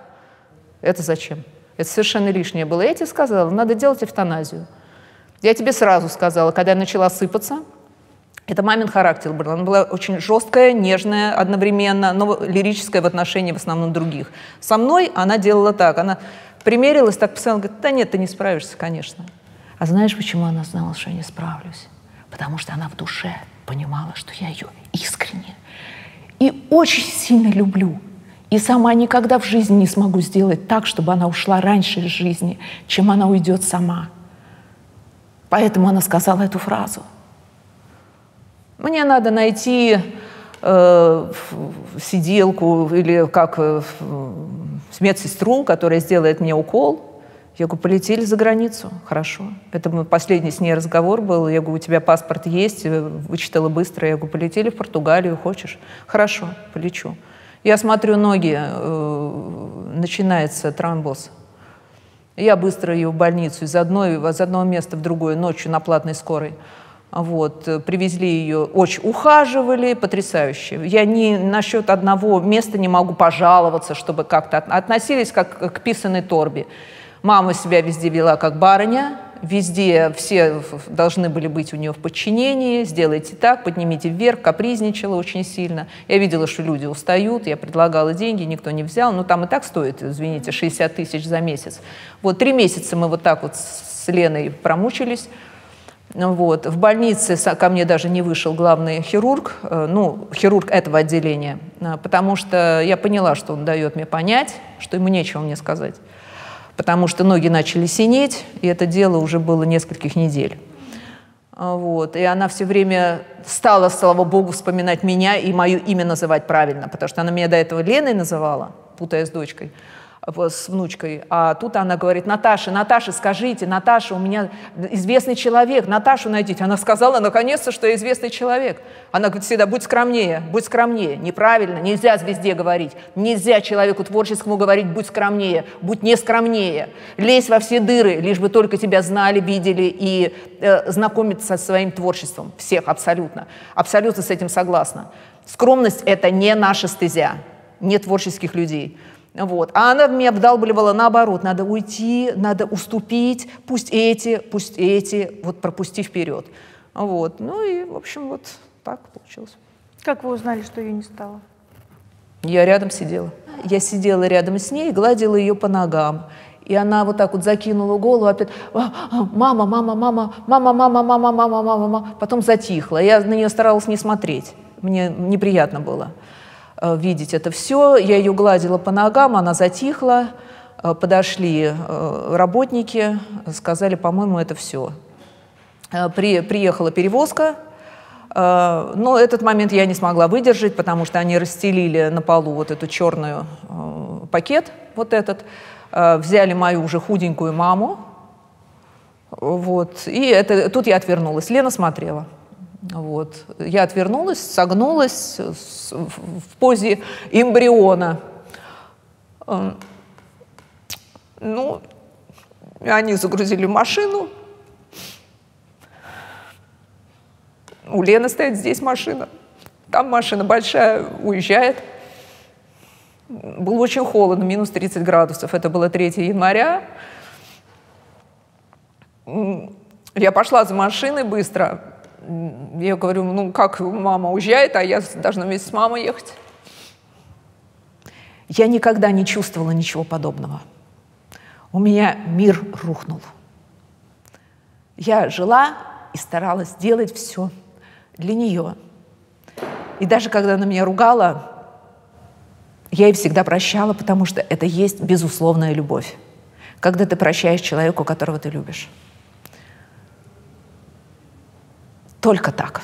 Это зачем? Это совершенно лишнее было. Я тебе сказала, надо делать эвтаназию. Я тебе сразу сказала, когда я начала сыпаться, это мамин характер был. Она была очень жесткая, нежная одновременно, но лирическая в отношении в основном других. Со мной она делала так, она примерилась, так постоянно говорит, да нет, ты не справишься, конечно. А знаешь, почему она знала, что я не справлюсь? Потому что она в душе понимала, что я ее искренне и очень сильно люблю. И сама никогда в жизни не смогу сделать так, чтобы она ушла раньше из жизни, чем она уйдет сама. Поэтому она сказала эту фразу. Мне надо найти э, сиделку или как... Э, медсестру, которая сделает мне укол. Я говорю, полетели за границу. Хорошо. Это мой последний с ней разговор был. Я говорю, у тебя паспорт есть? Вычитала быстро. Я говорю, полетели в Португалию, хочешь? Хорошо, полечу. Я смотрю, ноги, э, начинается тромбоз. Я быстро ее в больницу, из, одной, из одного места в другое, ночью на платной скорой. Вот, привезли ее, очень ухаживали, потрясающе. Я не, насчет одного места не могу пожаловаться, чтобы как-то от, относились как к писаной торбе. Мама себя везде вела как барыня, везде все должны были быть у нее в подчинении, сделайте так, поднимите вверх, капризничала очень сильно. Я видела, что люди устают, я предлагала деньги, никто не взял, но там и так стоит, извините, шестьдесят тысяч за месяц. Вот три месяца мы вот так вот с Леной промучились. Вот. В больнице ко мне даже не вышел главный хирург, ну, хирург этого отделения, потому что я поняла, что он дает мне понять, что ему нечего мне сказать, потому что ноги начали синеть, и это дело уже было нескольких недель. Вот. И она все время стала, слава богу, вспоминать меня и мое имя называть правильно, потому что она меня до этого Леной называла, путая с дочкой, с внучкой, а тут она говорит, Наташа, Наташа, скажите, Наташа, у меня известный человек, Наташу найдите. Она сказала, наконец-то, что я известный человек. Она говорит всегда, будь скромнее, будь скромнее, неправильно, нельзя звезде говорить, нельзя человеку творческому говорить, будь скромнее, будь не скромнее, лезь во все дыры, лишь бы только тебя знали, видели и э, знакомиться со своим творчеством, всех абсолютно, абсолютно с этим согласна. Скромность – это не наша стезя, не творческих людей. Вот. А она меня вдалбливала наоборот, надо уйти, надо уступить, пусть эти, пусть эти, вот пропусти вперед. Вот. Ну и, в общем, вот так получилось. Как вы узнали, что ее не стало? Я рядом сидела. Я сидела рядом с ней, гладила ее по ногам. И она вот так вот закинула голову, опять «мама, мама, мама, мама, мама, мама, мама, мама, мама». Потом затихла. Я на нее старалась не смотреть, мне неприятно было видеть это все. Я ее гладила по ногам, она затихла, подошли работники, сказали, по-моему, это все. При, приехала перевозка, но этот момент я не смогла выдержать, потому что они расстелили на полу вот эту черную пакет, вот этот, взяли мою уже худенькую маму, вот, и это, тут я отвернулась, Лена смотрела. Вот. Я отвернулась, согнулась в позе эмбриона. Ну, они загрузили машину. У Лены стоит здесь машина. Там машина большая, уезжает. Было очень холодно, минус тридцать градусов. Это было третьего января. Я пошла за машиной быстро. Я говорю, ну как мама уезжает, а я должна вместе с мамой ехать. Я никогда не чувствовала ничего подобного. У меня мир рухнул. Я жила и старалась делать все для нее. И даже когда она меня ругала, я ей всегда прощала, потому что это есть безусловная любовь. Когда ты прощаешь человеку, которого ты любишь. Только так.